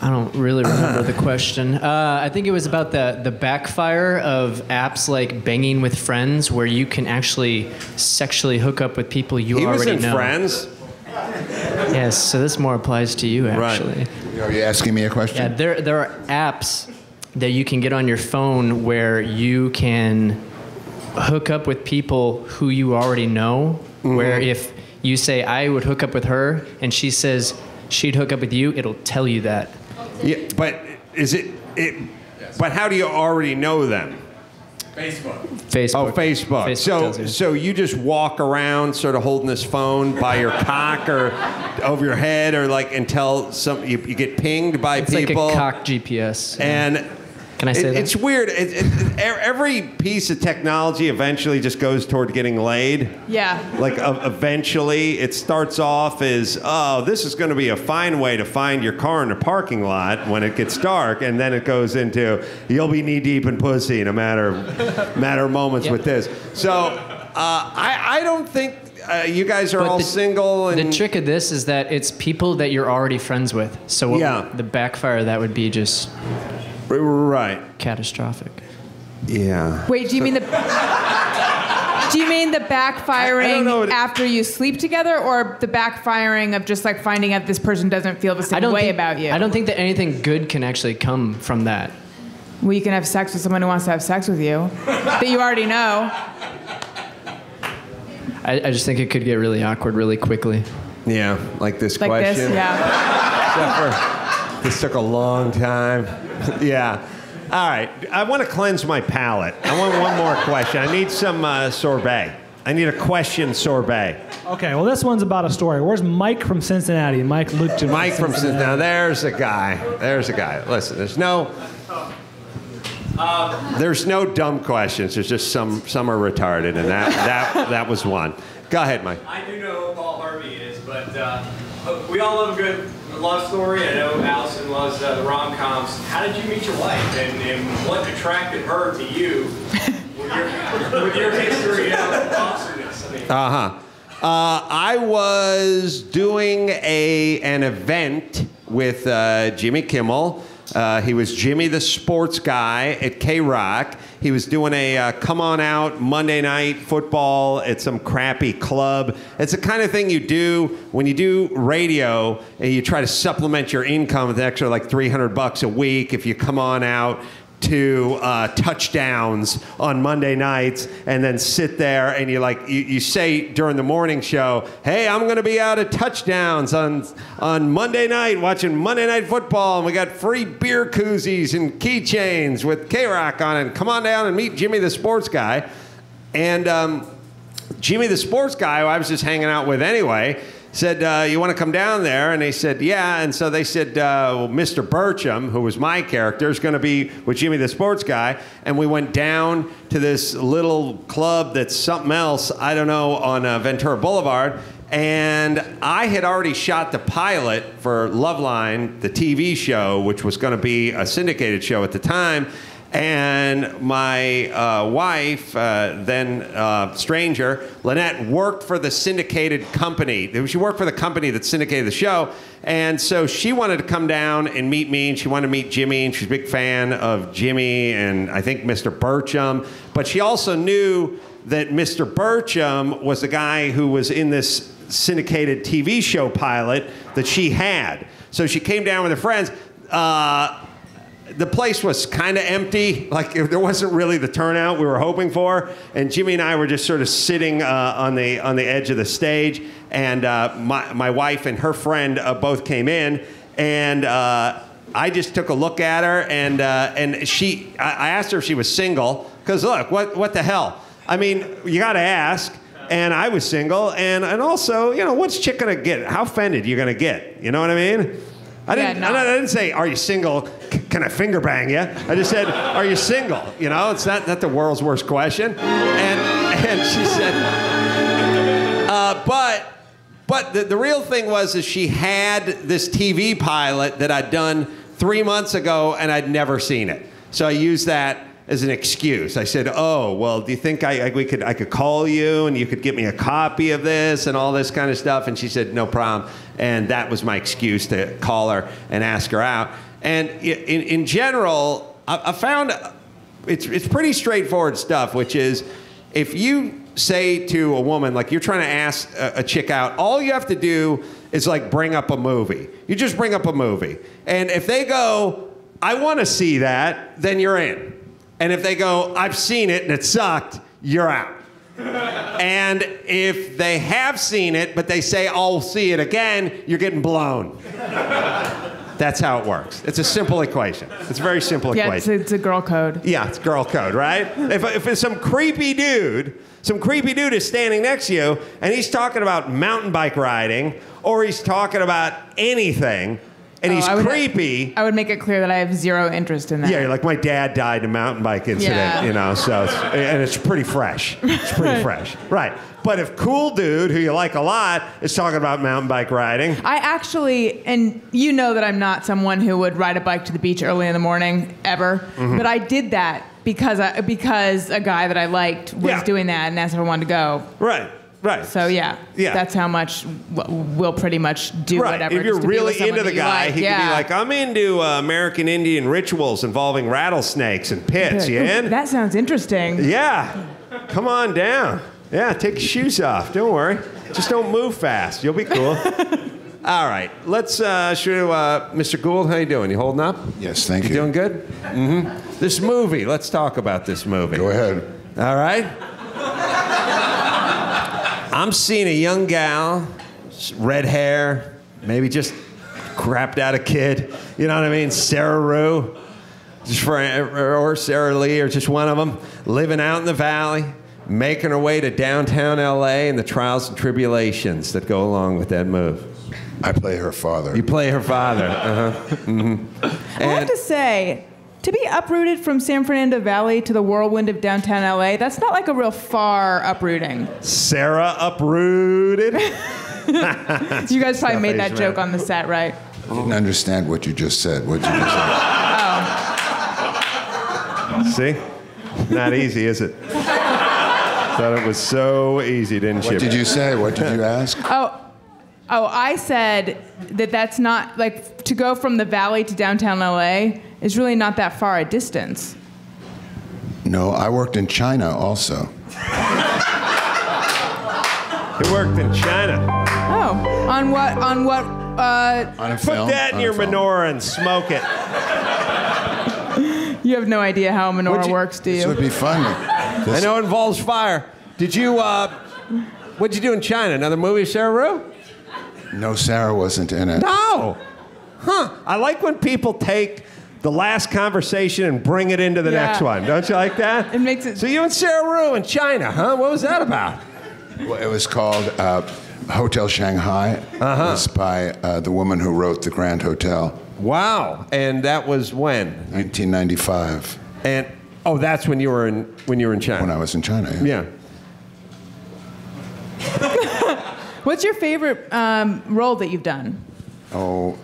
I don't really remember the question. Uh, I think it was about the, the backfire of apps like Banging with Friends, where you can actually sexually hook up with people you he already was in know. Friends? Yes, so this more applies to you, actually. Right. Are you asking me a question? Yeah, there, there are apps that you can get on your phone where you can hook up with people who you already know, mm-hmm. where if you say, I would hook up with her, and she says, she'd hook up with you, it'll tell you that. Yeah, but is it, it yes. but how do you already know them? Facebook. Facebook. Oh, Facebook. Facebook so, you. so you just walk around sort of holding this phone by your cock or over your head or like until some, you, you get pinged by it's people. It's like a cock G P S. And yeah. Can I say it, that? It's weird. It, it, every piece of technology eventually just goes toward getting laid. Yeah. Like uh, eventually, it starts off as, oh, this is going to be a fine way to find your car in a parking lot when it gets dark, and then it goes into you'll be knee deep in pussy in a matter of matter of moments yep. with this. So uh, I I don't think. Uh, you guys are but all the, single. And the trick of this is that it's people that you're already friends with. So what yeah. would, the backfire of that would be just right catastrophic. Yeah. Wait, do you so, mean the do you mean the backfiring I, I after you sleep together, or the backfiring of just like finding out this person doesn't feel the same way think, about you? I don't think that anything good can actually come from that. Well, you can have sex with someone who wants to have sex with you that you already know. I, I just think it could get really awkward really quickly. Yeah, like this like question. Like this, yeah. Except for this took a long time. Yeah. All right. I want to cleanse my palate. I want one more question. I need some uh, sorbet. I need a question sorbet. Okay. Well, this one's about a story. Where's Mike from Cincinnati? Mike Luke. Mike from Cincinnati. Now, there's a guy. There's a guy. Listen, there's no... Uh, there's no dumb questions. There's just some some are retarded, and that that that was one. Go ahead, Mike. I do know who Paul Harvey is, but uh, we all love a good love story. I know Allison loves uh, the rom-coms. How did you meet your wife, and, and what attracted her to you? with your, with your history of boxiness. I mean. Uh-huh. Uh, I was doing a, an event with uh, Jimmy Kimmel. Uh, he was Jimmy the Sports Guy at K-Rock. He was doing a uh, come on out Monday night football at some crappy club. It's the kind of thing you do when you do radio and you try to supplement your income with an extra like three hundred bucks a week if you come on out to uh, touchdowns on Monday nights and then sit there and you like you, you say during the morning show, hey, I'm gonna be out at touchdowns on on Monday night watching Monday Night Football, and we got free beer koozies and keychains with K-Rock on it. Come on down and meet Jimmy the Sports Guy. And um, Jimmy the Sports Guy, who I was just hanging out with anyway, said, uh, you want to come down there? And they said, yeah. And so they said, uh, well, Mister Burcham, who was my character, is going to be with Jimmy the Sports Guy. And we went down to this little club that's something else, I don't know, on uh, Ventura Boulevard. And I had already shot the pilot for Loveline, the T V show, which was going to be a syndicated show at the time. And my uh, wife, uh, then uh, stranger, Lynette, worked for the syndicated company. She worked for the company that syndicated the show. And so she wanted to come down and meet me, and she wanted to meet Jimmy, and she's a big fan of Jimmy and I think Mister Burcham. But she also knew that Mister Burcham was the guy who was in this syndicated T V show pilot that she had. So she came down with her friends. Uh, The place was kind of empty. Like, there wasn't really the turnout we were hoping for. And Jimmy and I were just sort of sitting uh, on the on the edge of the stage. And uh, my, my wife and her friend uh, both came in. And uh, I just took a look at her. And, uh, and she, I asked her if she was single. Because, look, what, what the hell? I mean, you got to ask. And I was single. And, and also, you know, what's chick going to get? How offended you going to get? You know what I mean? I didn't, yeah, no. I didn't say, are you single? Can I finger bang you? I just said, are you single? You know, it's not, not the world's worst question. And, and she said, uh, but but the, the real thing was is she had this T V pilot that I'd done three months ago and I'd never seen it. So I used that as an excuse. I said, oh, well, do you think I, I, we could, I could call you and you could get me a copy of this and all this kind of stuff? And she said, no problem. And that was my excuse to call her and ask her out. And in, in general, I, I found it's, it's pretty straightforward stuff, which is if you say to a woman, like you're trying to ask a, a chick out, all you have to do is like bring up a movie. You just bring up a movie. And if they go, I want to see that, then you're in. And if they go, I've seen it and it sucked, you're out. And if they have seen it, but they say, I'll see it again, you're getting blown. That's how it works. It's a simple equation. It's a very simple yeah, equation. Yeah, it's, it's a girl code. Yeah, it's girl code, right? If, if it's some creepy dude, some creepy dude is standing next to you and he's talking about mountain bike riding or he's talking about anything, and oh, he's I would, creepy. I would make it clear that I have zero interest in that. Yeah, you're like, my dad died in a mountain bike incident, yeah. you know, so, it's, and it's pretty fresh. It's pretty fresh, right. But if cool dude, who you like a lot, is talking about mountain bike riding. I actually, and you know that I'm not someone who would ride a bike to the beach early in the morning, ever, mm-hmm. but I did that because, I, because a guy that I liked was yeah. doing that, and that's where I wanted to go. Right. Right. So yeah, yeah, that's how much we'll pretty much do right. whatever. If you're really into the guy, like, he yeah. can be like, I'm into uh, American Indian rituals involving rattlesnakes and pits. Like, you in? That sounds interesting. Yeah, come on down. Yeah, take your shoes off. Don't worry. Just don't move fast. You'll be cool. All right, let's uh, show uh, Mister Gould. How you doing? You holding up? Yes, thank you. You doing good? Mm-hmm. This movie. Let's talk about this movie. Go ahead. All right. I'm seeing a young gal, red hair, maybe just crapped out a kid. You know what I mean? Sarah Rue, just for, or Sarah Lee, or just one of them, living out in the valley, making her way to downtown L A and the trials and tribulations that go along with that move. I play her father. You play her father. Uh-huh. Mm-hmm. I and have to say, to be uprooted from San Fernando Valley to the whirlwind of downtown L A, that's not like a real far uprooting. Sarah uprooted. You guys probably made that joke on the set, right? I didn't understand what you just said. What you just said. Oh. See? Not easy, is it? Thought it was so easy, didn't you? What did you say? What did you ask? Oh, oh, I said that that's not, like, to go from the valley to downtown L A is really not that far a distance. No, I worked in China also. You worked in China. Oh, on what, on what, uh... On a put film, that in your film. Menorah and smoke it. You have no idea how a menorah you, works, do you? This would be fun. This. I know it involves fire. Did you, uh, what'd you do in China? Another movie, Sarah Rue? No, Sarah wasn't in it. No! Huh. I like when people take the last conversation and bring it into the yeah. next one. Don't you like that? It makes it... So you and Sarah Rue in China, huh? What was that about? Well, it was called uh, Hotel Shanghai. Uh-huh. It was by uh, the woman who wrote The Grand Hotel. Wow. And that was when? nineteen ninety-five. And oh, that's when you were in when you were in China. When I was in China. Yeah. yeah. What's your favorite um, role that you've done? Oh,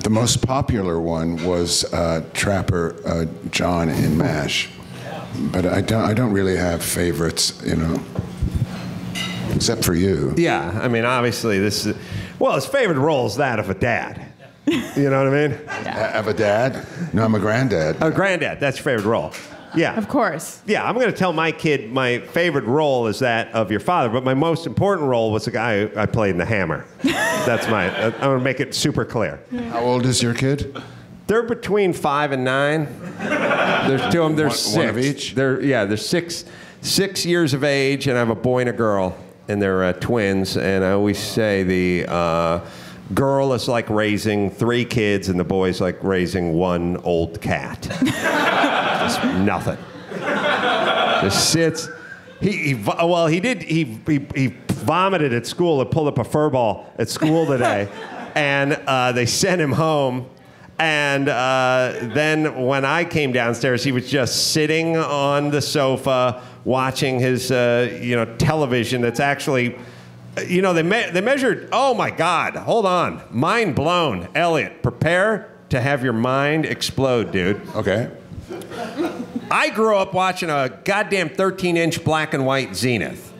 the most popular one was uh, Trapper uh, John in M A S H. But I don't I don't really have favorites, you know. Except for you. Yeah, I mean, obviously this is... Well, his favorite role is that of a dad. You know what I mean? Yeah. I have a dad? No, I'm a granddad. A granddad, that's your favorite role. Yeah. Of course. Yeah, I'm going to tell my kid my favorite role is that of your father, but my most important role was the guy I played in The Hammer. That's my... I'm going to make it super clear. How old is your kid? They're between five and nine. There's two of them, they're one, six. One of each? They're, yeah, they're six, six years of age, and I have a boy and a girl, and they're uh, twins, and I always say the uh, girl is like raising three kids and the boy's like raising one old cat. Just nothing. Just sits. He, he well, he did, he, he, he vomited at school and pulled up a furball at school today, and uh, they sent him home. And uh, then when I came downstairs, he was just sitting on the sofa watching his, uh, you know, television that's actually, you know, they, me they measured, oh my God, hold on, mind blown. Elliott, prepare to have your mind explode, dude. Okay. I grew up watching a goddamn thirteen inch black and white Zenith,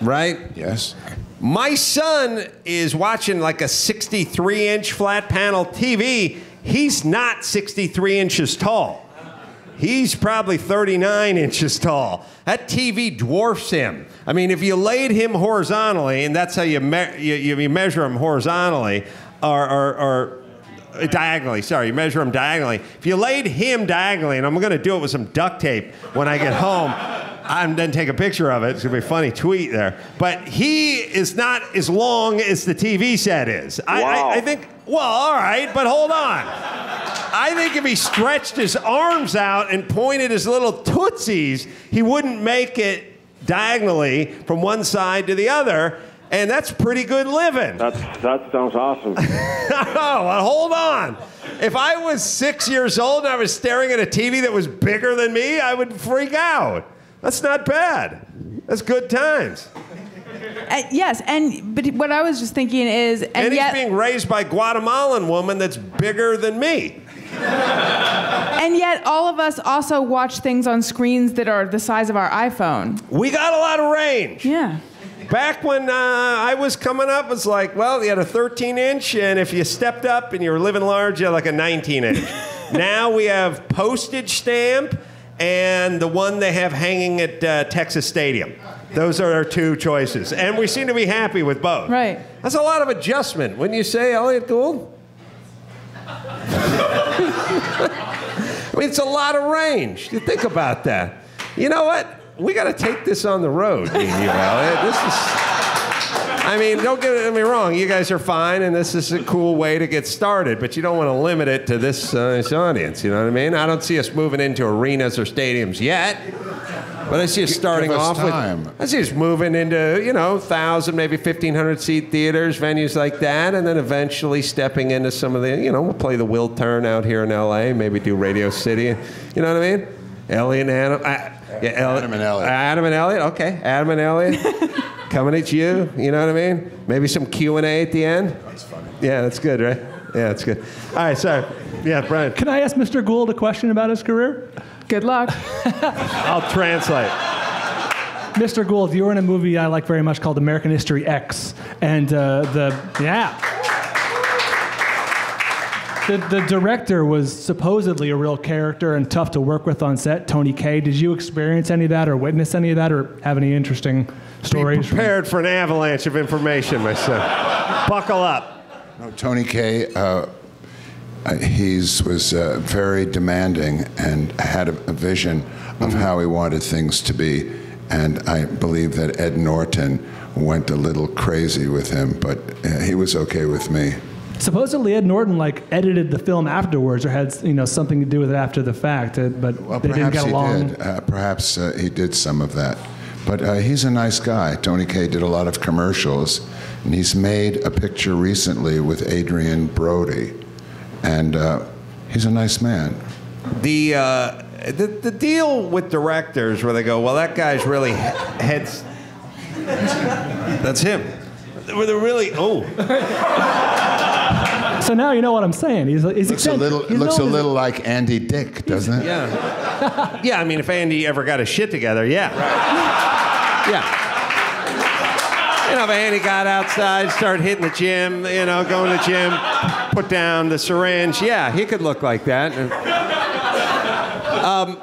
right? Yes. My son is watching like a sixty-three inch flat panel T V. He's not sixty-three inches tall. He's probably thirty-nine inches tall. That T V dwarfs him. I mean, if you laid him horizontally, and that's how you me you, you measure him horizontally, or, or, or uh, diagonally, sorry, you measure him diagonally. If you laid him diagonally, and I'm gonna do it with some duct tape when I get home, I'm then take a picture of it, it's gonna be a funny tweet there. But he is not as long as the T V set is. Wow. I, I, I think, well, all right, but hold on. I think if he stretched his arms out and pointed his little tootsies, he wouldn't make it diagonally from one side to the other, and that's pretty good living. That's, that sounds awesome. Oh, well, hold on. If I was six years old and I was staring at a T V that was bigger than me, I would freak out. That's not bad. That's good times. Uh, yes, and but what I was just thinking is... And, and he's yet, being raised by a Guatemalan woman that's bigger than me. And yet all of us also watch things on screens that are the size of our iPhone. We got a lot of range. Yeah. Back when uh, I was coming up, it was like, well, you had a thirteen inch, and if you stepped up and you were living large, you had like a nineteen inch. Now we have postage stamp and the one they have hanging at uh, Texas Stadium. Those are our two choices. And we seem to be happy with both. Right. That's a lot of adjustment, wouldn't you say, Elliott Gould? I mean, it's a lot of range. You think about that. You know what? We got to take this on the road, me and you, Elliott. This is... I mean, don't get me wrong. You guys are fine, and this is a cool way to get started, but you don't want to limit it to this, uh, this audience. You know what I mean? I don't see us moving into arenas or stadiums yet. But I see us starting off time. with, I see us moving into, you know, one thousand, maybe fifteen hundred seat theaters, venues like that, and then eventually stepping into some of the, you know, we'll play the Will Turn out here in L A, maybe do Radio City, you know what I mean? Elliott and Adam, uh, yeah, Adam and Elliott. Adam and Elliott, okay, Adam and Elliott, coming at you, you know what I mean? Maybe some Q and A at the end. That's funny. Yeah, that's good, right? Yeah, that's good. All right, sorry. Yeah, Brian. Can I ask Mister Gould a question about his career? Good luck. I'll translate. Mister Gould, you were in a movie I like very much called American History X, and uh, the yeah. The, the director was supposedly a real character and tough to work with on set, Tony Kaye. Did you experience any of that or witness any of that or have any interesting stories? Be prepared for an avalanche of information, my son. Buckle up. No, Tony Kaye, uh, he was uh, very demanding and had a, a vision of mm-hmm. how he wanted things to be. And I believe that Ed Norton went a little crazy with him, but uh, he was okay with me. Supposedly, Ed Norton like edited the film afterwards, or had you know something to do with it after the fact. Uh, but well, they didn't get along. He did. Uh, perhaps uh, he did some of that. But uh, he's a nice guy. Tony Kaye did a lot of commercials, and he's made a picture recently with Adrian Brody, and uh, he's a nice man. The, uh, the the deal with directors where they go, well, that guy's really heads. That's him. Where they're really oh. So now you know what I'm saying. He's, he's looks a little, he's looks a little like Andy Dick, doesn't it? Yeah. Yeah, I mean, if Andy ever got his shit together, yeah. Right. Yeah. You know, if Andy got outside, started hitting the gym, you know, going to the gym, put down the syringe, yeah, he could look like that. Um,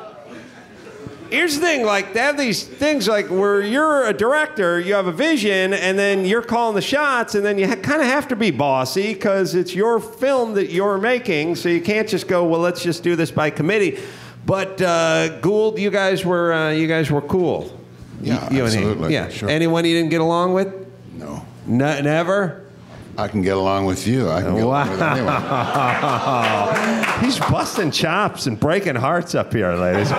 here's the thing, like, they have these things like where you're a director, you have a vision, and then you're calling the shots, and then you ha kind of have to be bossy because it's your film that you're making, so you can't just go, well, let's just do this by committee. But uh, Gould, you guys were uh, you guys were cool. Yeah, you absolutely. Yeah, sure. Anyone you didn't get along with? No. N never? I can get along with you. I can get wow. along with anyone. He's busting chops and breaking hearts up here, ladies.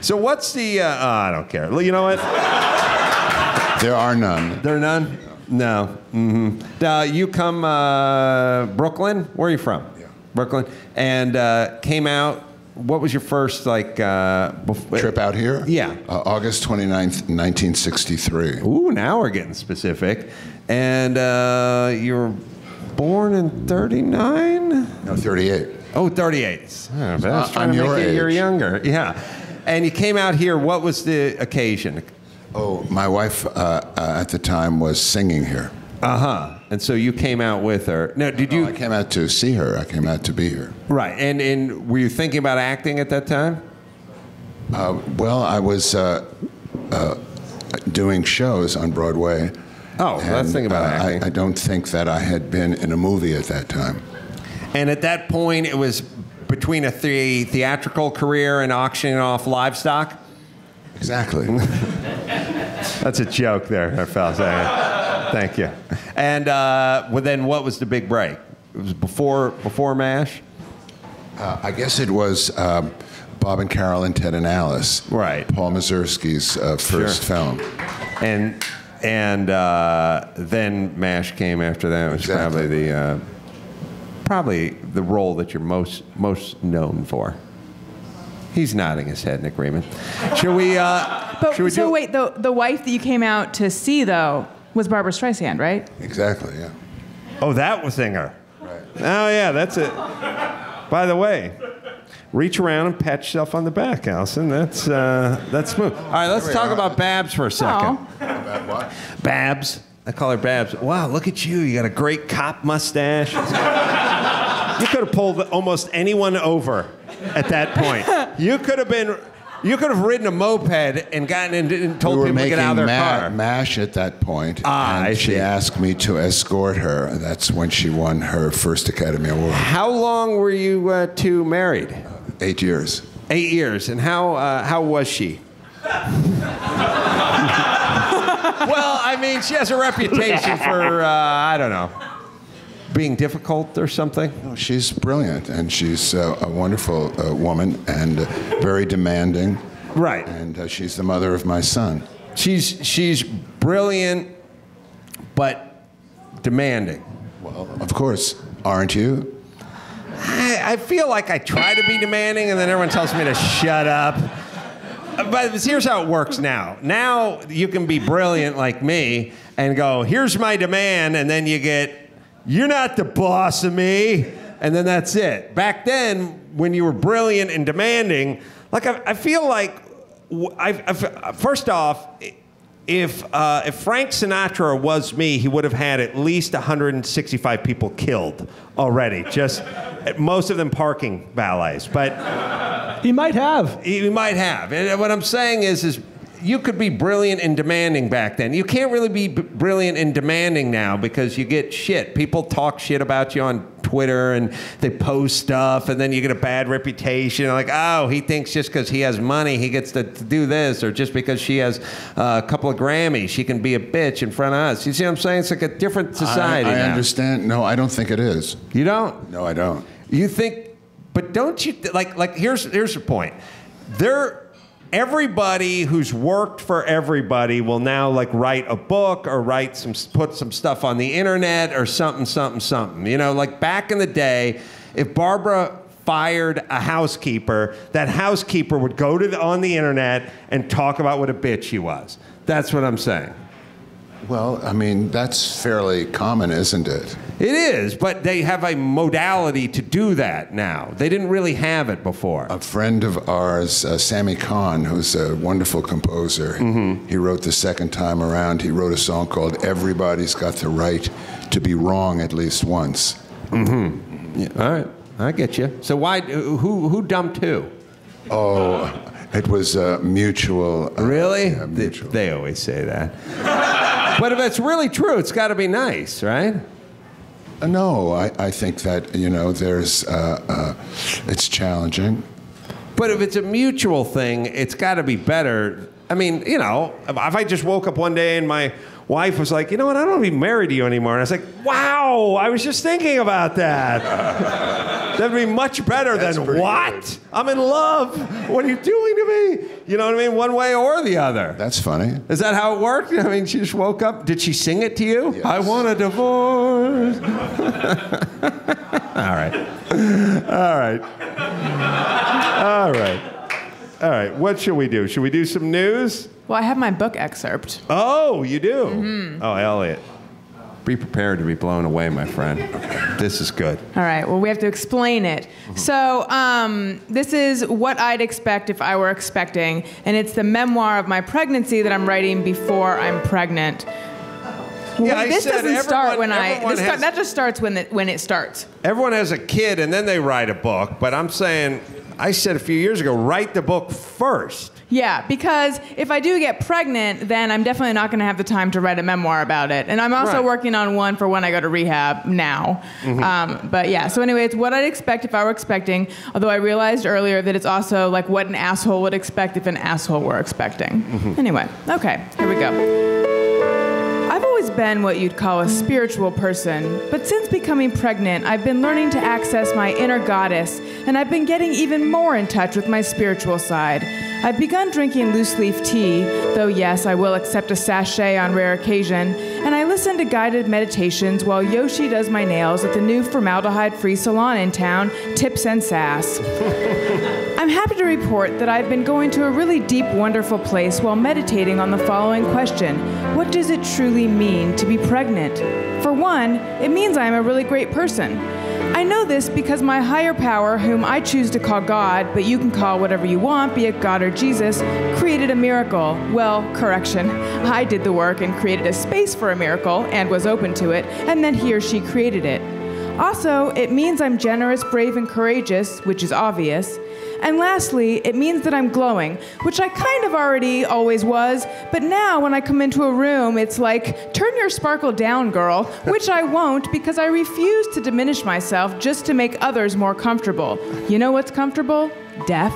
So what's the, uh, oh, I don't care. You know what? There are none. There are none? No. Mm-hmm. Uh, you come, uh, Brooklyn? Where are you from? Yeah. Brooklyn. And uh, came out, what was your first, like, uh, trip out here? Yeah. Uh, August twenty-ninth, nineteen sixty-three. Ooh, now we're getting specific. And uh, you were born in thirty-nine? No, thirty-eight. Oh, thirty-eight. Oh, but I was trying I'm to make your you, age. You're younger. Yeah. And you came out here. What was the occasion? Oh, my wife uh, uh, at the time was singing here. Uh-huh. And so you came out with her. Now, did no, you... I came out to see her. I came out to be here. Right. And, and were you thinking about acting at that time? Uh, well, I was uh, uh, doing shows on Broadway. Oh, and, let's think about uh, acting. I, I don't think that I had been in a movie at that time. And at that point, it was between a the theatrical career and auctioning off livestock? Exactly. That's a joke there, fellas. Thank you. And uh, well, then what was the big break? It was before, before M A S H? Uh, I guess it was um, Bob and Carol and Ted and Alice. Right. Paul Mazursky's uh, first sure. film. And, and uh, then M A S H came after that. It was exactly. probably the... Uh, Probably the role that you're most most known for. He's nodding his head in agreement. Should we? Uh, but should we so do wait, the the wife that you came out to see though was Barbra Streisand, right? Exactly. Yeah. Oh, that was singer. Right. Oh yeah, that's it. By the way, reach around and pat yourself on the back, Allison. That's uh, that's smooth. All right, let's talk are. about Babs for a second. Oh. About what? Babs. I call her Babs. Wow, look at you. You got a great cop mustache. You could have pulled almost anyone over at that point. You could have been, you could have ridden a moped and gotten in, and told people to get out of their ma car. M A S H at that point. Ah, and I she see. asked me to escort her. And that's when she won her first Academy Award. How long were you uh, two married? Uh, eight years. Eight years. And how, uh, how was she? Well, I mean, she has a reputation for, uh, I don't know, being difficult or something. No, she's brilliant, and she's uh, a wonderful uh, woman and uh, very demanding. Right. And uh, she's the mother of my son. She's, she's brilliant, but demanding. Well, of course. Aren't you? I, I feel like I try to be demanding, and then everyone tells me to shut up. But here's how it works now. Now you can be brilliant like me and go, here's my demand, and then you get, you're not the boss of me. and then that's it. Back then, when you were brilliant and demanding, like I, I feel like, I, I, first off, if uh, if Frank Sinatra was me, he would have had at least one hundred sixty-five people killed already. Just most of them parking valets, but he might have. He, he might have. And what I'm saying is, is you could be brilliant and demanding back then. You can't really be b brilliant and demanding now because you get shit. People talk shit about you on Twitter and they post stuff and then you get a bad reputation. Like, oh, he thinks just because he has money, he gets to, to do this, or just because she has uh, a couple of Grammys, she can be a bitch in front of us. You see what I'm saying? It's like a different society I, I now. Understand. No, I don't think it is. You don't? No, I don't. You think, but don't you, like, like here's, here's the point. There. Everybody who's worked for everybody will now like write a book or write some, put some stuff on the internet or something, something, something. You know, like back in the day, if Barbra fired a housekeeper, that housekeeper would go to the, on the internet and talk about what a bitch she was. That's what I'm saying. Well, I mean, that's fairly common, isn't it? It is, but they have a modality to do that now. They didn't really have it before. A friend of ours, uh, Sammy Kahn, who's a wonderful composer, mm-hmm. he wrote the second time around, he wrote a song called Everybody's Got the Right to Be Wrong at Least Once. Mm-hmm. Yeah. All right, I get you. So why, who, who dumped who? Oh, it was uh, mutual. Uh, really? Yeah, mutual. They, they always say that. But if it's really true, it's got to be nice, right? Uh, no, I, I think that, you know, there's, uh, uh, it's challenging. But if it's a mutual thing, it's got to be better. I mean, you know, if I just woke up one day and my wife was like, you know what, I don't want to be married to you anymore. And I was like, wow, I was just thinking about that. That'd be much better That's than what? Good. I'm in love. What are you doing to me? You know what I mean? One way or the other. That's funny. Is that how it worked? I mean, she just woke up. Did she sing it to you? Yes. I want a divorce. All right. All right. All right. All right, what should we do? Should we do some news? Well, I have my book excerpt. Oh, you do? Mm-hmm. Oh, Elliott, be prepared to be blown away, my friend. This is good. All right, well, we have to explain it. Mm-hmm. So um, this is what I'd expect if I were expecting, and it's the memoir of my pregnancy that I'm writing before I'm pregnant. Yeah, well, this doesn't everyone, start when I, this has, start, that just starts when it, when it starts. Everyone has a kid and then they write a book, but I'm saying, I said a few years ago, write the book first. Yeah, because if I do get pregnant, then I'm definitely not going to have the time to write a memoir about it. And I'm also right. working on one for when I go to rehab now. Mm-hmm. um, but yeah, so anyway, it's what I'd expect if I were expecting, although I realized earlier that it's also like what an asshole would expect if an asshole were expecting. Mm-hmm. Anyway, okay, here we go. I've always been what you'd call a spiritual person, but since becoming pregnant, I've been learning to access my inner goddess, and I've been getting even more in touch with my spiritual side. I've begun drinking loose-leaf tea, though yes, I will accept a sachet on rare occasion, and I listen to guided meditations while Yoshi does my nails at the new formaldehyde-free salon in town, Tips and Sass. I'm happy to report that I've been going to a really deep, wonderful place while meditating on the following question. What does it truly mean to be pregnant? For one, it means I am a really great person. I know this because my higher power, whom I choose to call God, but you can call whatever you want, be it God or Jesus, created a miracle. Well, correction, I did the work and created a space for a miracle and was open to it, and then he or she created it. Also, it means I'm generous, brave, and courageous, which is obvious. And lastly, it means that I'm glowing, which I kind of already always was, but now when I come into a room, it's like, turn your sparkle down, girl, which I won't because I refuse to diminish myself just to make others more comfortable. You know what's comfortable? Death.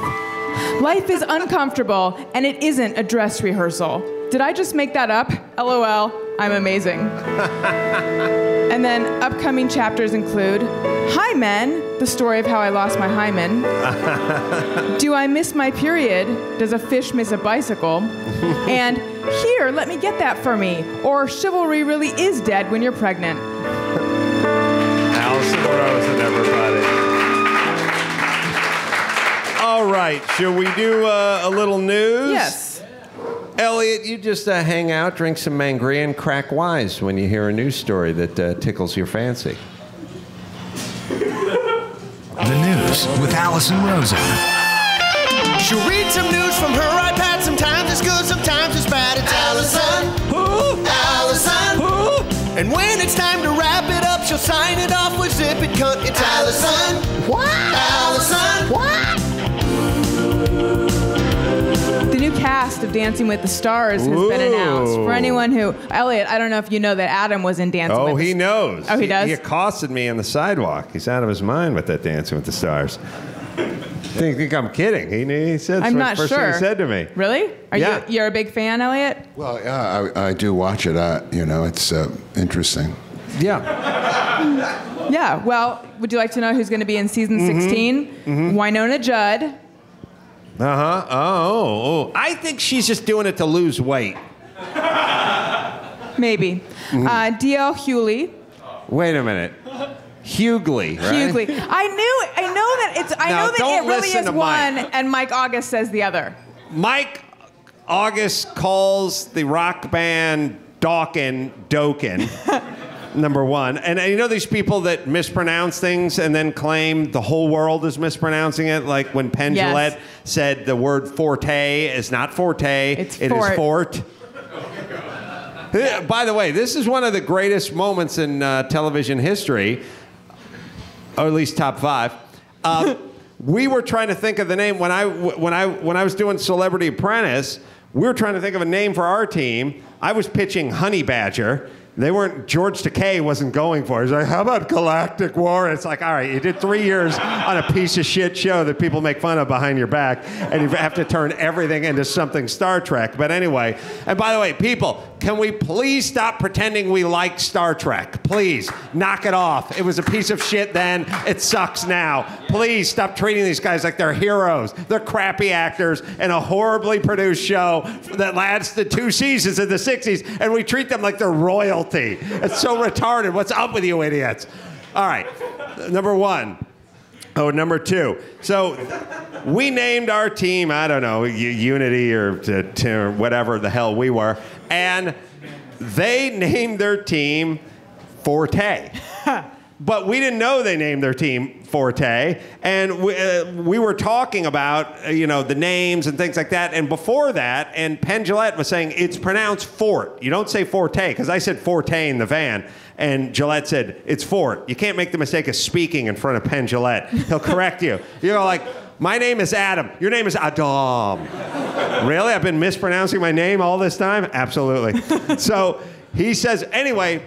Life is uncomfortable, and it isn't a dress rehearsal. Did I just make that up? LOL, I'm amazing. And then upcoming chapters include Hymen, the story of how I lost my hymen. Do I miss my period? Does a fish miss a bicycle? And here, let me get that for me. Or chivalry really is dead when you're pregnant. Allison Rosen, everybody. All right, shall we do uh, a little news? Yes. Elliott, you just uh, hang out, drink some Mangria, and crack wise when you hear a news story that uh, tickles your fancy. News with Allison Rosen. She'll read some news from her iPad. Sometimes it's good, sometimes it's bad. It's Allison. Who? Allison. Who? And when it's time to wrap it up, she'll sign it off with Zip It Cunt. It's Allison. What? Allison. What? The new cast of Dancing with the Stars has Ooh. been announced. For anyone who, Elliott, I don't know if you know that Adam was in Dancing oh, with the Stars. Oh, he knows. Oh, he, he does? He accosted me on the sidewalk. He's out of his mind with that Dancing with the Stars. Think, think I'm kidding. He, he said I'm not first sure. thing he said to me. Really? Are yeah. you, you're a big fan, Elliott? Well, yeah, I, I do watch it. I, you know, it's uh, interesting. Yeah. Yeah, well, would you like to know who's going to be in season mm-hmm. sixteen? Mm-hmm. Winona Judd. Uh-huh. Oh, oh, I think she's just doing it to lose weight. Maybe. Mm-hmm. uh, D L Hughley. Wait a minute. Hughley, right? Hughley. I knew, I know that it's, I now, know that it really is one, Mike. And Mike August says the other. Mike August calls the rock band Dawkin, Dokin, number one. And, and you know these people that mispronounce things and then claim the whole world is mispronouncing it? Like when Penn yes. Jillette said the word forte is not forte, it's it fort. is fort. By the way, this is one of the greatest moments in uh, television history. Or at least top five. Uh, we were trying to think of the name when I when I when I was doing Celebrity Apprentice. We were trying to think of a name for our team. I was pitching Honey Badger. They weren't. George Takei wasn't going for it. He's like, how about Galactic War? It's like, all right, you did three years on a piece of shit show that people make fun of behind your back, and you have to turn everything into something Star Trek. But anyway, and by the way, people, can we please stop pretending we like Star Trek? Please, knock it off. It was a piece of shit then. It sucks now. Please stop treating these guys like they're heroes. They're crappy actors in a horribly produced show that lasted two seasons in the sixties, and we treat them like they're royal. It's so retarded. What's up with you idiots? All right. Number one. Oh, number two. So we named our team, I don't know, Unity or, or whatever the hell we were. And they named their team Forte. But we didn't know they named their team Forte. And we, uh, we were talking about, uh, you know, the names and things like that. And before that, and Penn Jillette was saying, it's pronounced Fort. You don't say Forte, because I said Forte in the van. And Jillette said, it's Fort. You can't make the mistake of speaking in front of Penn Jillette. He'll correct you. You're like, my name is Adam. Your name is Adam. Really? I've been mispronouncing my name all this time? Absolutely. So he says, anyway...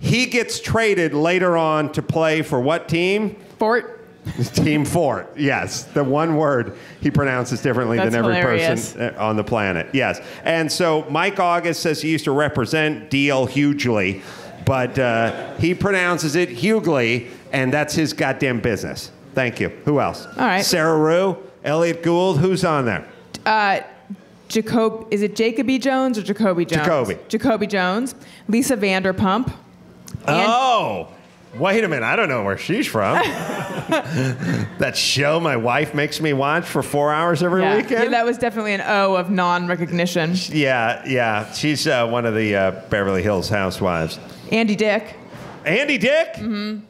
He gets traded later on to play for what team? Fort. Team Fort, yes. The one word he pronounces differently That's than every hilarious. person on the planet, yes. And so Mike August says he used to represent D L Hughley, but uh, he pronounces it Hughley, and that's his goddamn business. Thank you. Who else? All right. Sarah Rue, Elliott Gould, who's on there? Uh, Jacob, is it Jacoby Jones or Jacoby Jones? Jacoby. Jacoby Jones. Lisa Vanderpump. And oh, wait a minute. I don't know where she's from. That show my wife makes me watch for four hours every yeah. weekend. Yeah, that was definitely an O of non-recognition. Yeah, yeah. She's uh, one of the uh, Beverly Hills housewives. Andy Dick. Andy Dick? Mm-hmm.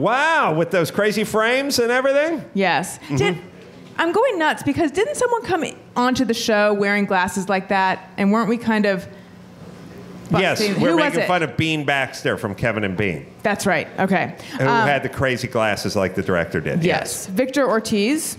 Wow, with those crazy frames and everything? Yes. Mm-hmm. Did, I'm going nuts because didn't someone come onto the show wearing glasses like that? And weren't we kind of... But yes, who we're making fun of Bean Baxter from Kevin and Bean. That's right, okay. Who um, had the crazy glasses like the director did. Yes. yes. Victor Ortiz.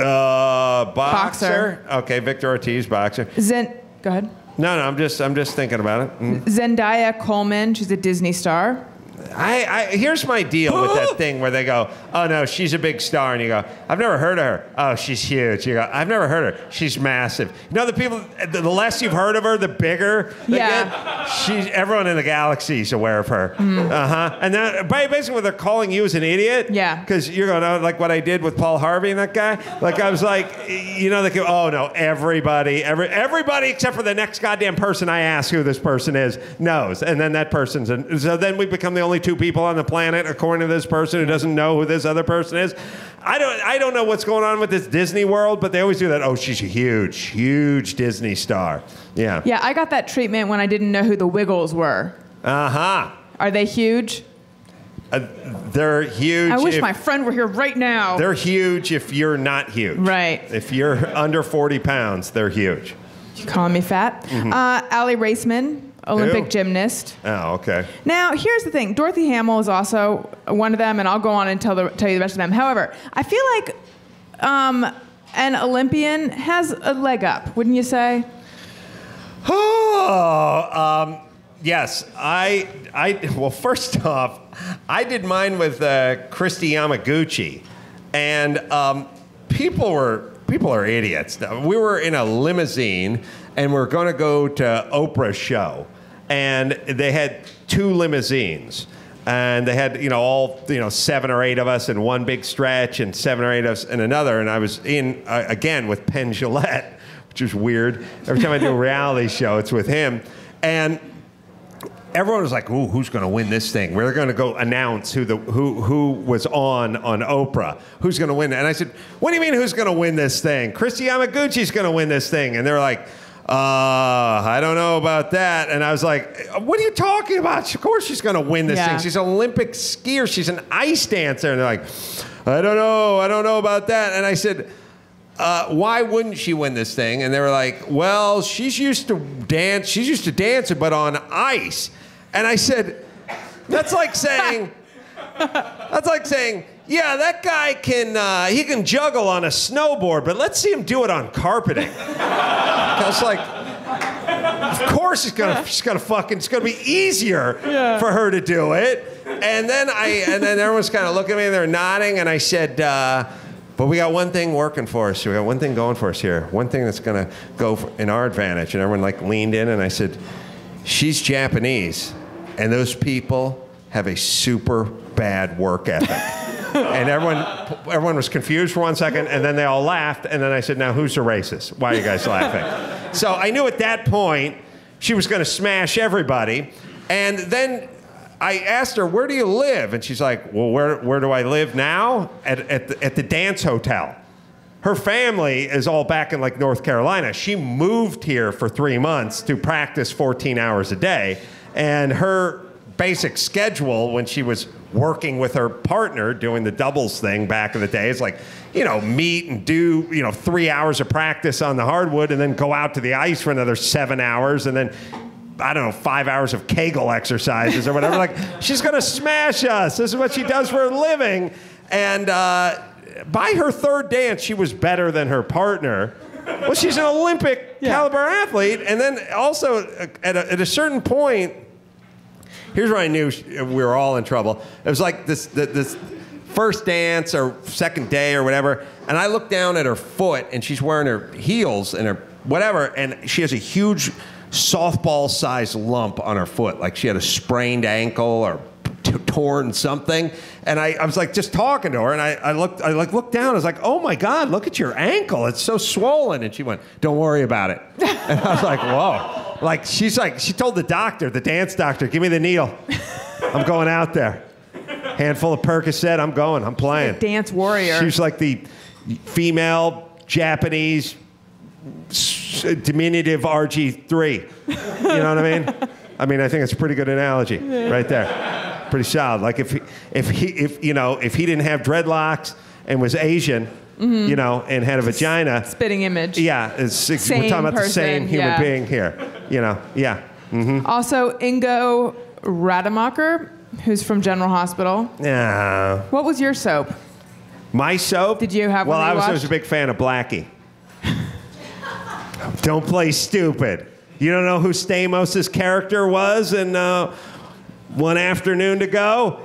Uh, boxer. boxer. Okay, Victor Ortiz, boxer. Zen, go ahead. No, no, I'm just, I'm just thinking about it. Mm. Zendaya Coleman, she's a Disney star. I, I here's my deal with that thing where they go, oh no, she's a big star, and you go, I've never heard of her. Oh, she's huge. You go, I've never heard of her. She's massive. You know the people. The less you've heard of her, the bigger. They yeah. get. She's everyone in the galaxy is aware of her. Mm. Uh huh. And then basically they're calling you as an idiot. Yeah. Because you're going, oh, like what I did with Paul Harvey and that guy. Like I was like, you know, they go, oh no, everybody, every everybody except for the next goddamn person I ask who this person is knows, and then that person's, and so then we become the only two people on the planet, according to this person who doesn't know who this other person is. I don't, I don't know what's going on with this Disney world, but they always do that. Oh, she's a huge, huge Disney star. Yeah. Yeah, I got that treatment when I didn't know who the Wiggles were. Uh-huh. Are they huge? Uh, they're huge. I wish if, my friend were here right now. They're huge if you're not huge. Right. If you're under forty pounds, they're huge. You call me fat? Mm-hmm. uh, Allie Raceman, Olympic Who? Gymnast. Oh, okay. Now, here's the thing. Dorothy Hamill is also one of them, and I'll go on and tell, the, tell you the rest of them. However, I feel like um, an Olympian has a leg up, wouldn't you say? Oh, um... Yes, I, I, well, first off, I did mine with uh, Christy Yamaguchi, and um, people were, people are idiots. We were in a limousine, and we we're gonna go to Oprah's show, and they had two limousines, and they had, you know, all, you know, seven or eight of us in one big stretch, and seven or eight of us in another, and I was in, uh, again, with Penn Jillette, which is weird. Every time I do a reality show, it's with him, and everyone was like, "Ooh, who's going to win this thing? We're going to go announce who the who who was on on Oprah. Who's going to win?" And I said, "What do you mean, who's going to win this thing? Christy Yamaguchi's going to win this thing." And they're like, "Uh, I don't know about that." And I was like, "What are you talking about? Of course she's going to win this yeah. thing. She's an Olympic skier. She's an ice dancer." And they're like, "I don't know. I don't know about that." And I said, Uh, why wouldn't she win this thing? And they were like, well, she's used to dance. She's used to dancing, but on ice. And I said, that's like saying, that's like saying, yeah, that guy can, uh, he can juggle on a snowboard, but let's see him do it on carpeting. I was like, of course it's gonna, she's gonna fucking, it's gonna be easier yeah. for her to do it. And then I, and then everyone's kind of looking at me and they're nodding. And I said, uh, but we got one thing working for us. We got one thing going for us here. One thing that's going to go for, in our advantage. And everyone like leaned in, and I said, she's Japanese, and those people have a super bad work ethic. And everyone, everyone was confused for one second, and then they all laughed. And then I said, now who's a racist? Why are you guys laughing? So I knew at that point she was going to smash everybody. And then I asked her, where do you live? And she's like, well, where, where do I live now? At, at, the, at the dance hotel. Her family is all back in like North Carolina. She moved here for three months to practice fourteen hours a day. And her basic schedule when she was working with her partner doing the doubles thing back in the day is like, you know, meet and do, you know, three hours of practice on the hardwood and then go out to the ice for another seven hours and then I don't know, five hours of Kegel exercises or whatever. Like, she's gonna smash us. This is what she does for a living. And uh, by her third dance, she was better than her partner. Well, she's an Olympic yeah. caliber athlete. And then also, at a, at a certain point, here's where I knew we were all in trouble. It was like this, this first dance or second day or whatever. And I looked down at her foot, and she's wearing her heels and her whatever, and she has a huge softball-sized lump on her foot, like she had a sprained ankle or t torn something. And I, I was like just talking to her, and I, I looked, I like looked down. I was like, "Oh my God, look at your ankle! It's so swollen." And she went, "Don't worry about it." And I was like, "Whoa!" Like she's like, she told the doctor, the dance doctor, "Give me the needle. I'm going out there. Handful of Percocet. I'm going. I'm playing." She's a dance warrior. She's like the female Japanese diminutive R G three. You know what I mean? I mean, I think it's a pretty good analogy right there. Pretty solid. Like if he, if he, if you know, if he didn't have dreadlocks and was Asian, mm-hmm. you know, and had a vagina, spitting image. Yeah, it's, it's, we're talking about person, the same human yeah. being here. You know, yeah. Mm-hmm. Also, Ingo Rademacher, who's from General Hospital. Yeah. Uh, what was your soap? My soap? Did you have? Well, one you I was watched? always a big fan of Blackie. Don't play stupid. You don't know who Stamos's character was in uh, One Afternoon to Go?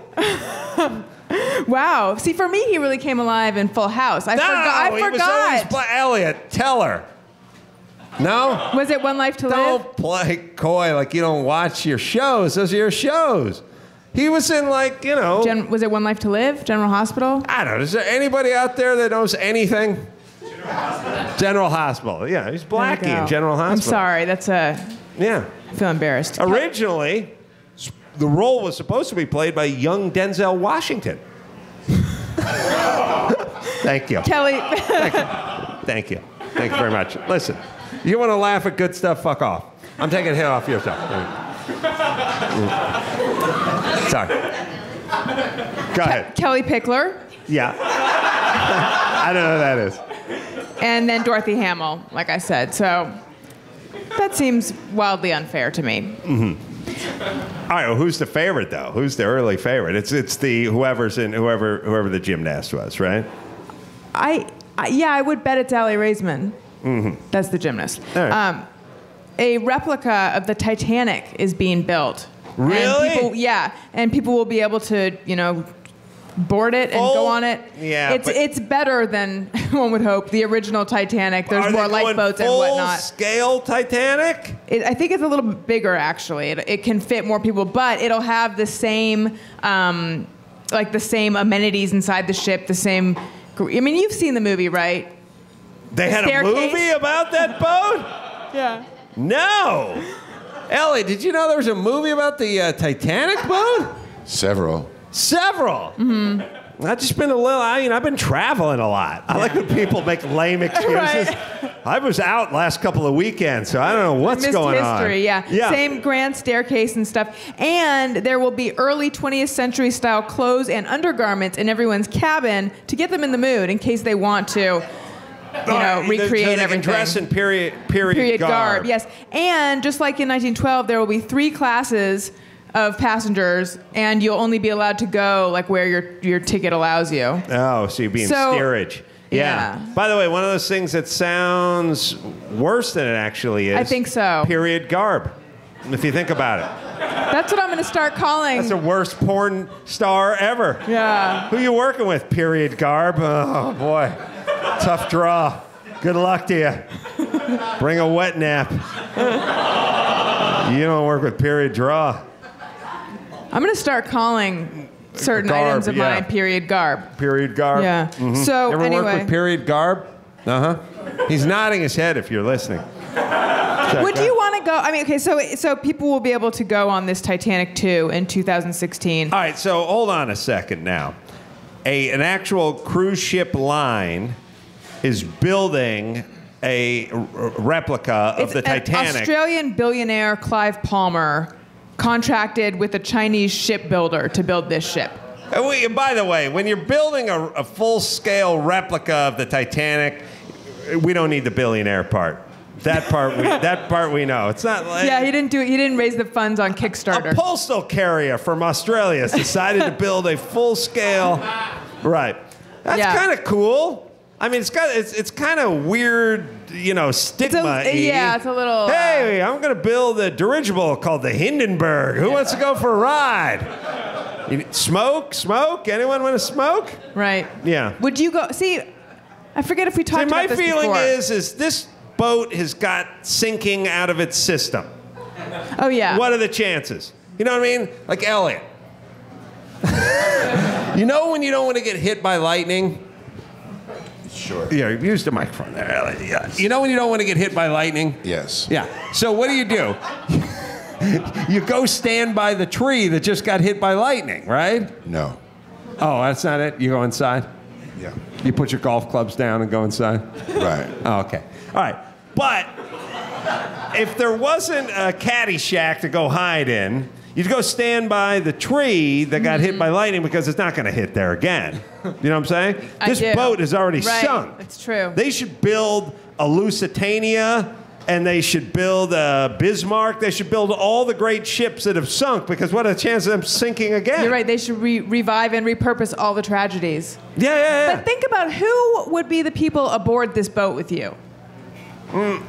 Wow. See, for me, he really came alive in Full House. I, no, forgo I he forgot. Was always Elliot, tell her. No? Was it One Life to don't Live? Don't play coy like you don't watch your shows. Those are your shows. He was in, like, you know. Gen was it One Life to Live? General Hospital? I don't know. Is there anybody out there that knows anything? General Hospital. General Hospital. Yeah, he's Blackie in General Hospital. I'm sorry, that's a... Yeah. I feel embarrassed. Originally, the role was supposed to be played by young Denzel Washington. Thank you. Kelly. Thank you. Thank you. Thank you very much. Listen, you want to laugh at good stuff, fuck off. I'm taking a hit off your stuff. Sorry. Go ahead. Ke- Kelly Pickler. Yeah. I don't know who that is. And then Dorothy Hamill, like I said. So that seems wildly unfair to me. Mm-hmm. All right. Well, who's the favorite though? Who's the early favorite? It's it's the whoever's in whoever whoever the gymnast was, right? I, I yeah, I would bet it's Allie Raisman. Mm-hmm. That's the gymnast. All right. Um, a replica of the Titanic is being built. Really? And people, yeah, and people will be able to, you know, board it and oh, go on it. Yeah, it's it's better than one would hope. The original Titanic. There's more lifeboats and whatnot. Full-scale Titanic? It, I think it's a little bigger actually. It, it can fit more people, but it'll have the same, um, like the same amenities inside the ship. The same. I mean, you've seen the movie, right? They the had staircase. A movie about that boat? Yeah. No. Ellie, did you know there was a movie about the uh, Titanic boat? Several. Several? Mm-hmm. I've just been a little, I mean, I've been traveling a lot. I yeah. like when people make lame excuses. Right. I was out last couple of weekends, so I don't know what's going history, on. Mystery, yeah. yeah. Same grand staircase and stuff. And there will be early twentieth century style clothes and undergarments in everyone's cabin to get them in the mood in case they want to. You know, oh, recreate so they everything. Dress in period, period, period garb. garb. Yes, and just like in nineteen twelve, there will be three classes of passengers, and you'll only be allowed to go like where your your ticket allows you. Oh, so you're being so, steerage. Yeah. yeah. By the way, one of those things that sounds worse than it actually is. I think so. Period garb, if you think about it. That's what I'm going to start calling. That's the worst porn star ever. Yeah. Who you working with? Period garb. Oh boy. Tough draw. Good luck to you. Bring a wet nap. You don't work with period draw. I'm going to start calling certain garb, items of yeah. mine period garb. Period garb. Yeah. Mm-hmm. So Ever anyway. work with period garb? Uh-huh. He's nodding his head if you're listening. Check Would out. you want to go? I mean, okay, so so people will be able to go on this Titanic two in two thousand sixteen. All right, so hold on a second now. A, an actual cruise ship line is building a r- replica of it's the Titanic. An Australian billionaire Clive Palmer contracted with a Chinese shipbuilder to build this ship. And we, and by the way, when you're building a, a full-scale replica of the Titanic, we don't need the billionaire part. That part we that part we know. It's not like yeah, he didn't do it. He didn't raise the funds on Kickstarter. A postal carrier from Australia has decided to build a full scale. Right. That's yeah. kind of cool. I mean, it's got it's it's kind of weird, you know, stigma. It's a, yeah, it's a little. Hey, uh, I'm gonna build a dirigible called the Hindenburg. Who yeah. wants to go for a ride? You, smoke, smoke. Anyone want to smoke? Right. Yeah. Would you go? See, I forget if we talked see, about this before. My feeling is is this. boat has got sinking out of its system. Oh, yeah. What are the chances? You know what I mean? Like Elliott. You know when you don't want to get hit by lightning? Sure. Yeah, use the microphone there, Elliott. Yes. You know when you don't want to get hit by lightning? Yes. Yeah. So what do you do? You go stand by the tree that just got hit by lightning, right? No. Oh, that's not it? You go inside? Yeah. You put your golf clubs down and go inside? Right. Oh, okay. All right. But if there wasn't a Caddyshack to go hide in, you'd go stand by the tree that got mm-hmm. hit by lightning because it's not going to hit there again. You know what I'm saying? I this do. boat is already right. sunk. That's true. They should build a Lusitania, and they should build a Bismarck. They should build all the great ships that have sunk because what are the chances of them sinking again? You're right. They should re- revive and repurpose all the tragedies. Yeah, yeah, yeah. But think about who would be the people aboard this boat with you. Mm.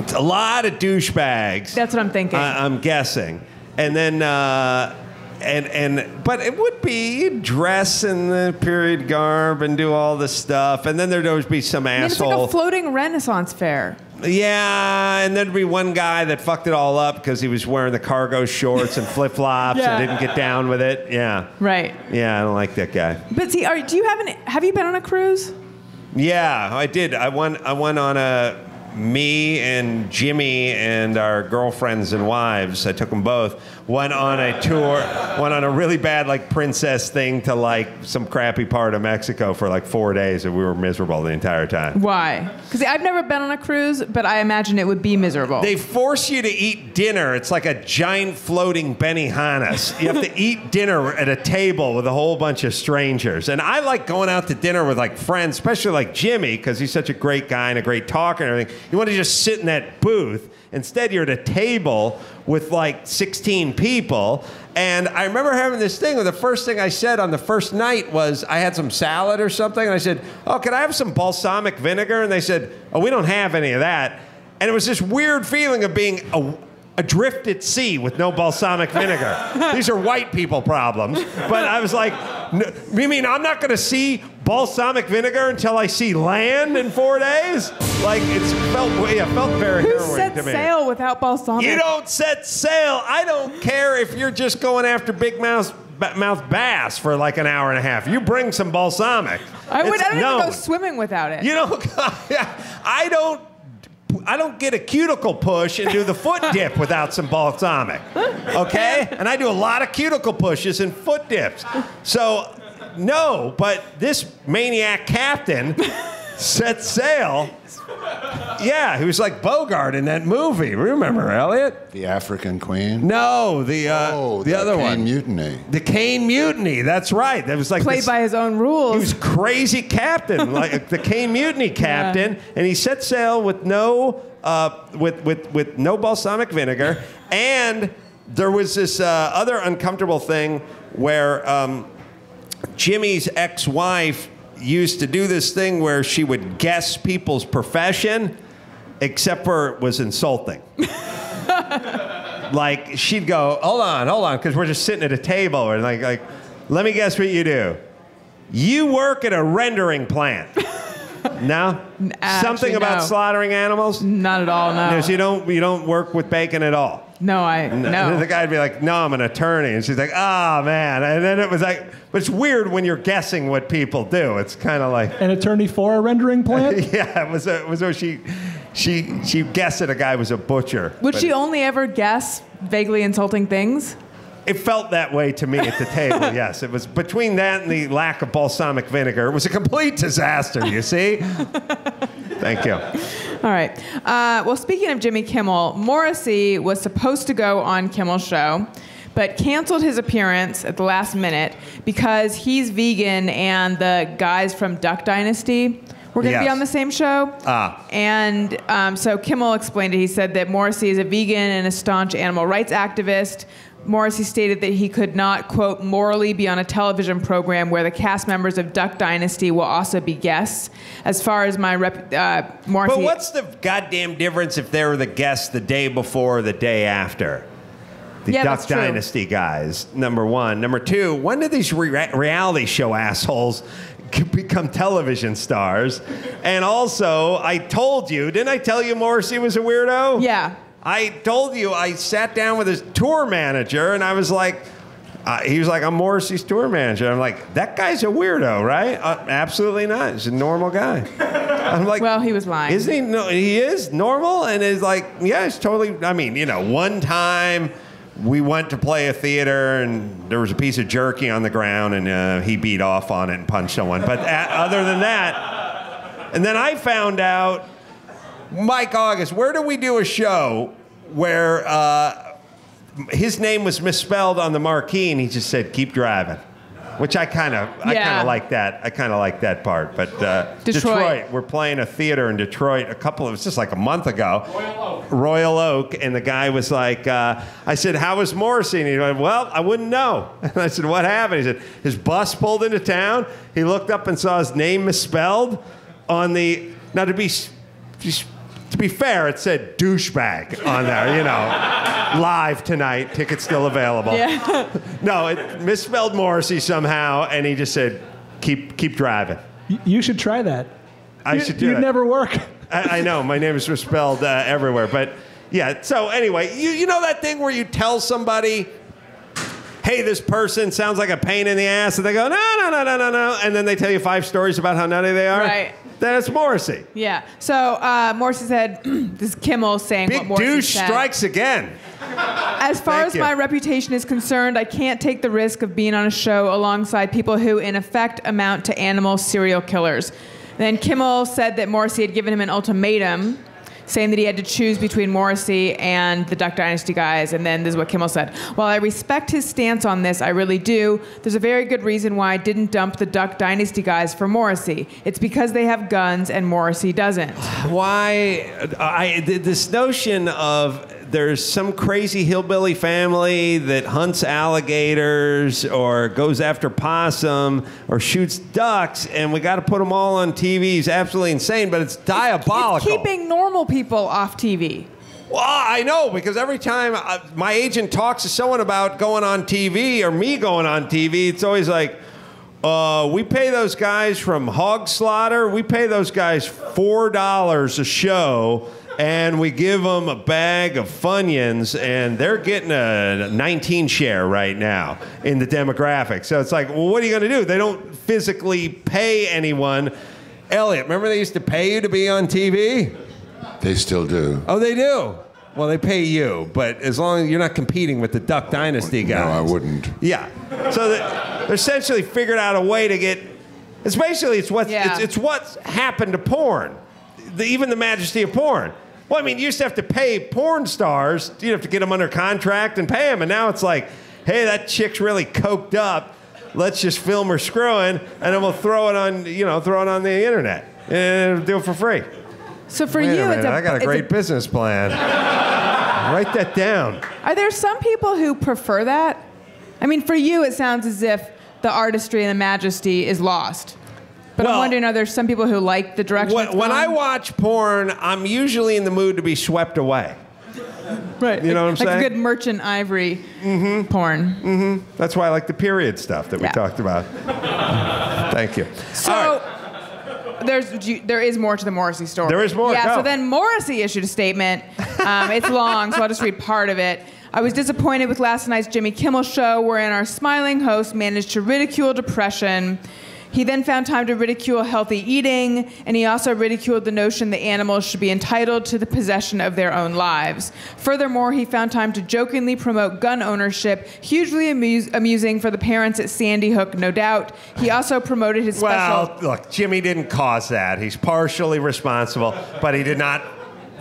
It's a lot of douchebags. That's what I'm thinking. I, I'm guessing, and then, uh, and and but it would be dress in the period garb and do all this stuff, and then there'd always be some I mean, asshole. It's like a floating Renaissance fair. Yeah, and there'd be one guy that fucked it all up because he was wearing the cargo shorts and flip flops yeah. and didn't get down with it. Yeah. Right. Yeah, I don't like that guy. But see, are, do you have an? Have you been on a cruise? Yeah, I did. I went. I went on a. me and Jimmy and our girlfriends and wives, I took them both, went on a tour, went on a really bad like princess thing to like some crappy part of Mexico for like four days and we were miserable the entire time. Why? Because I've never been on a cruise, but I imagine it would be miserable. They force you to eat dinner. It's like a giant floating Benihana's. You have to eat dinner at a table with a whole bunch of strangers. And I like going out to dinner with like friends, especially like Jimmy, because he's such a great guy and a great talker and everything. You want to just sit in that booth. Instead, you're at a table with like sixteen people. And I remember having this thing where the first thing I said on the first night was, I had some salad or something. And I said, oh, could I have some balsamic vinegar? And they said, oh, we don't have any of that. And it was this weird feeling of being a, adrift at sea with no balsamic vinegar. These are white people problems. But I was like, no, you mean I'm not going to see balsamic vinegar until I see land in four days? Like, it's felt, yeah, felt very Who harrowing set to me. Sail without balsamic? You don't set sail. I don't care if you're just going after big mouth, mouth bass for like an hour and a half. You bring some balsamic. I, would, I don't known. even go swimming without it. You don't, I don't, I don't get a cuticle push and do the foot dip without some balsamic, okay? And I do a lot of cuticle pushes and foot dips. So, no, but this maniac captain set sail. Yeah, he was like Bogart in that movie. Remember, Elliot? The African Queen? No, the uh, oh, the, the other Kane one. The Kane Mutiny. The Kane Mutiny, that's right. That was like Played this, by his own rules. He was crazy captain, like the Kane Mutiny captain, yeah. And he set sail with no, uh, with, with, with no balsamic vinegar. And there was this uh, other uncomfortable thing where um, Jimmy's ex-wife used to do this thing where she would guess people's profession, except for it was insulting. Like, she'd go, hold on, hold on, because we're just sitting at a table, and like, like, let me guess what you do. You work at a rendering plant. No? Actually, Something about no. slaughtering animals? Not at all, no. no so you don't, you don't work with bacon at all? No, I, no. no. The guy would be like, no, I'm an attorney. And she's like, oh, man. And then it was like, but it's weird when you're guessing what people do. It's kind of like. An attorney for a rendering plant? Yeah, it was, a, it was a, she, she, she guessed that a guy was a butcher. Would she only ever guess vaguely insulting things? It felt that way to me at the table, yes. It was between that and the lack of balsamic vinegar. It was a complete disaster, you see? Thank you. All right. Uh, well, speaking of Jimmy Kimmel, Morrissey was supposed to go on Kimmel's show, but canceled his appearance at the last minute because he's vegan and the guys from Duck Dynasty were going to yes. be on the same show. Ah. And um, so Kimmel explained it. He said that Morrissey is a vegan and a staunch animal rights activist. Morrissey stated that he could not, quote, morally be on a television program where the cast members of Duck Dynasty will also be guests. As far as my rep, uh, Morrissey... But what's the goddamn difference if they were the guests the day before or the day after? The yeah, Duck Dynasty true. guys, number one. Number two, when did these re reality show assholes become television stars? And also, I told you, didn't I tell you Morrissey was a weirdo? Yeah. I told you, I sat down with his tour manager, and I was like, uh, he was like, I'm Morrissey's tour manager. I'm like, that guy's a weirdo, right? Uh, absolutely not. He's a normal guy. I'm like, well, he was lying. Isn't he? No, he is normal, and is like, yeah, it's totally. I mean, you know, one time we went to play a theater, and there was a piece of jerky on the ground, and uh, he beat off on it and punched someone. But at, other than that, and then I found out. Mike August, where do we do a show where uh, his name was misspelled on the marquee and he just said, keep driving? Which I kind of yeah. I kind of like that. I kind of like that part. But uh, Detroit. Detroit, we're playing a theater in Detroit a couple of, it's just like a month ago. Royal Oak. Royal Oak. And the guy was like, uh, I said, how was Morrissey? And he went, well, I wouldn't know. And I said, what happened? He said, his bus pulled into town. He looked up and saw his name misspelled on the, now to be, just, to be fair, it said douchebag on there, you know. Live tonight, tickets still available. Yeah. No, it misspelled Morrissey somehow, and he just said, keep keep driving. You should try that. I you, should do You'd it. never work. I, I know, my name is misspelled uh, everywhere. But yeah, so anyway, you, you know that thing where you tell somebody, hey, this person sounds like a pain in the ass, and they go, no, no, no, no, no, no, and then they tell you five stories about how nutty they are. Right. That's Morrissey. Yeah. So uh, Morrissey said, this is Kimmel saying Big what Morrissey douche said. Strikes again. As far Thank as you. my reputation is concerned, I can't take the risk of being on a show alongside people who, in effect, amount to animal serial killers. Then Kimmel said that Morrissey had given him an ultimatum, saying that he had to choose between Morrissey and the Duck Dynasty guys, and then this is what Kimmel said. While I respect his stance on this, I really do, there's a very good reason why I didn't dump the Duck Dynasty guys for Morrissey. It's because they have guns and Morrissey doesn't. Why, I, this notion of there's some crazy hillbilly family that hunts alligators or goes after possum or shoots ducks, and we got to put them all on T V is absolutely insane, but it's diabolical. It's keeping normal people off T V. Well, I know, because every time I, my agent talks to someone about going on T V or me going on T V, it's always like, uh, we pay those guys from Hog Slaughter, we pay those guys four dollars a show, and we give them a bag of Funyuns, and they're getting a nineteen share right now in the demographic. So it's like, well, what are you going to do? They don't physically pay anyone. Elliott, remember they used to pay you to be on T V? They still do. Oh, they do? Well, they pay you, but as long as you're not competing with the Duck Dynasty guys. No, I wouldn't. Yeah. So they essentially figured out a way to get... It's basically, it's what's, yeah. it's, it's what's happened to porn, the, even the majesty of porn. Well, I mean, you used to have to pay porn stars. You'd have to get them under contract and pay them. And now it's like, hey, that chick's really coked up. Let's just film her screwing, and then we'll throw it on, you know, throw it on the internet and do it for free. So for Wait you, a it's a, I got a great a, business plan. Write that down. Are there some people who prefer that? I mean, for you, it sounds as if the artistry and the majesty is lost. But well, I'm wondering, are there some people who like the direction? When, when I watch porn, I'm usually in the mood to be swept away. Right. You know like, what I'm like saying? Like good Merchant Ivory mm-hmm. porn. Mm-hmm. That's why I like the period stuff that yeah. we talked about. Thank you. So right. there's, you, there is more to the Morrissey story. There is more. Yeah, no. So then Morrissey issued a statement. Um, it's long, so I'll just read part of it. I was disappointed with last night's Jimmy Kimmel show, wherein our smiling host managed to ridicule depression. He then found time to ridicule healthy eating, and he also ridiculed the notion that animals should be entitled to the possession of their own lives. Furthermore, he found time to jokingly promote gun ownership, hugely amuse amusing for the parents at Sandy Hook, no doubt. He also promoted his special... Well, look, Jimmy didn't cause that. He's partially responsible, but he did not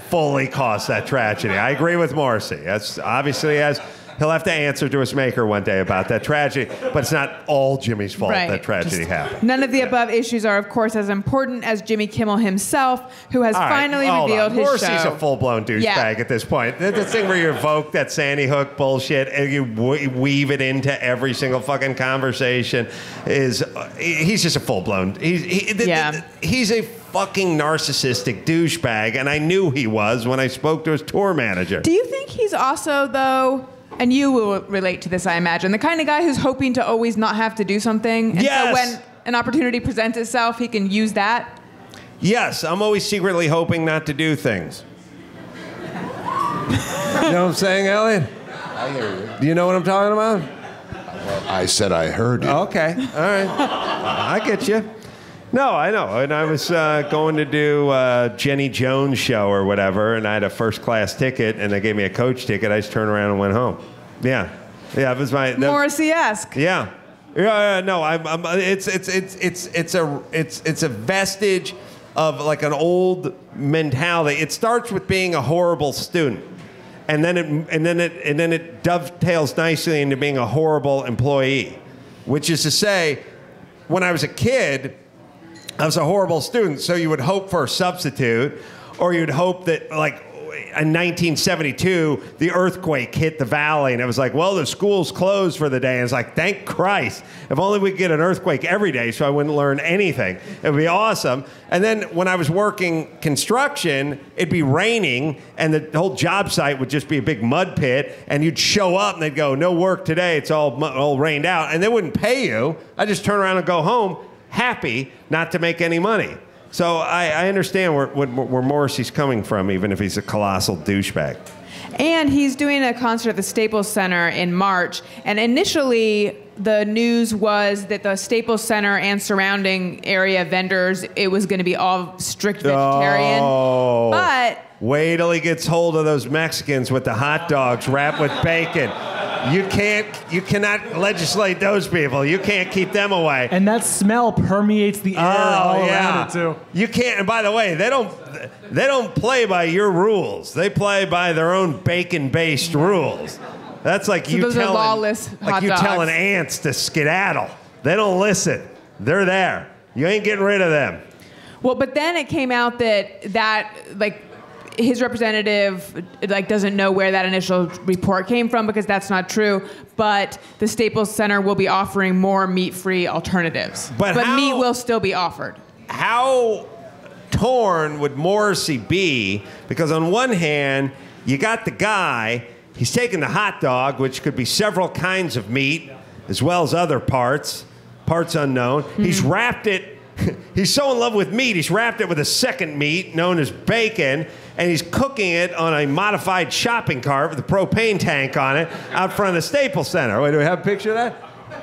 fully cause that tragedy. I agree with Morrissey. That's obviously as... He'll have to answer to his maker one day about that tragedy, but it's not all Jimmy's fault right. that tragedy Just happened. None of the yeah. above issues are, of course, as important as Jimmy Kimmel himself, who has all finally right, revealed his Morrissey's show. Morrissey's a full-blown douchebag yeah. at this point. The thing where you evoke that Sandy Hook bullshit and you weave it into every single fucking conversation is... Uh, he's just a full-blown... He's, he, yeah. he's a... fucking narcissistic douchebag, and I knew he was when I spoke to his tour manager. Do you think he's also, though, and you will relate to this, I imagine, the kind of guy who's hoping to always not have to do something? And yes. so when an opportunity presents itself, he can use that? Yes, I'm always secretly hoping not to do things. You know what I'm saying, Elliott? I hear you. Do you know what I'm talking about? Well, I said I heard you. Okay, all right. I get you. No, I know, and I was uh, going to do uh, Jenny Jones show or whatever, and I had a first-class ticket, and they gave me a coach ticket. I just turned around and went home. Yeah, yeah, it was my Morrissey-esque. Yeah, yeah, no, I'm, I'm, it's it's it's it's it's a it's it's a vestige of like an old mentality. It starts with being a horrible student, and then it and then it and then it dovetails nicely into being a horrible employee, which is to say, when I was a kid, I was a horrible student, so you would hope for a substitute, or you'd hope that, like, in nineteen seventy-two, the earthquake hit the valley, and it was like, well, the school's closed for the day. And it's like, thank Christ. If only we could get an earthquake every day so I wouldn't learn anything. It would be awesome. And then when I was working construction, it'd be raining, and the whole job site would just be a big mud pit, and you'd show up, and they'd go, no work today. It's all, all rained out. And they wouldn't pay you. I'd just turn around and go home, happy not to make any money. So I, I understand where, where, where Morrissey's coming from, even if he's a colossal douchebag. And he's doing a concert at the Staples Center in March. And initially, the news was that the Staples Center and surrounding area vendors, it was going to be all strict vegetarian. Oh. But wait till he gets hold of those Mexicans with the hot dogs wrapped with bacon. You can't, you cannot legislate those people. You can't keep them away. And that smell permeates the air oh, all yeah. around it too. You can't. And by the way, they don't, they don't play by your rules. They play by their own bacon-based rules. That's like so you those telling, are lawless hot like you dogs. telling ants to skedaddle. They don't listen. They're there. You ain't getting rid of them. Well, but then it came out that that like. his representative like doesn't know where that initial report came from because that's not true, but the Staples Center will be offering more meat-free alternatives. But, but how, meat will still be offered. How torn would Morrissey be? Because on one hand, you got the guy, he's taking the hot dog, which could be several kinds of meat, as well as other parts, parts unknown. Mm-hmm. He's wrapped it He's so in love with meat, he's wrapped it with a second meat known as bacon, and he's cooking it on a modified shopping cart with a propane tank on it out front of the Staples Center. Wait, do we have a picture of that?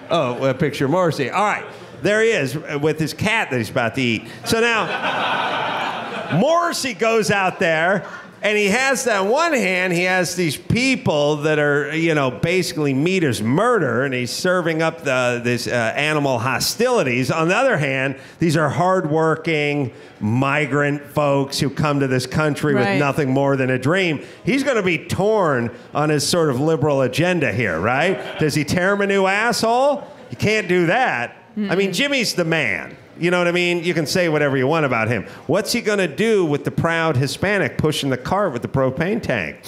Oh, a picture of Morrissey. All right, there he is with his cat that he's about to eat. So now, Morrissey goes out there, and he has that on one hand, he has these people that are, you know, basically meat is murder, and he's serving up the, this uh, animal hostilities. On the other hand, these are hardworking migrant folks who come to this country right. with nothing more than a dream. He's going to be torn on his sort of liberal agenda here, right? Does he tear him a new asshole? You can't do that. Mm-mm. I mean, Jimmy's the man. You know what I mean? You can say whatever you want about him. What's he going to do with the proud Hispanic pushing the cart with the propane tank?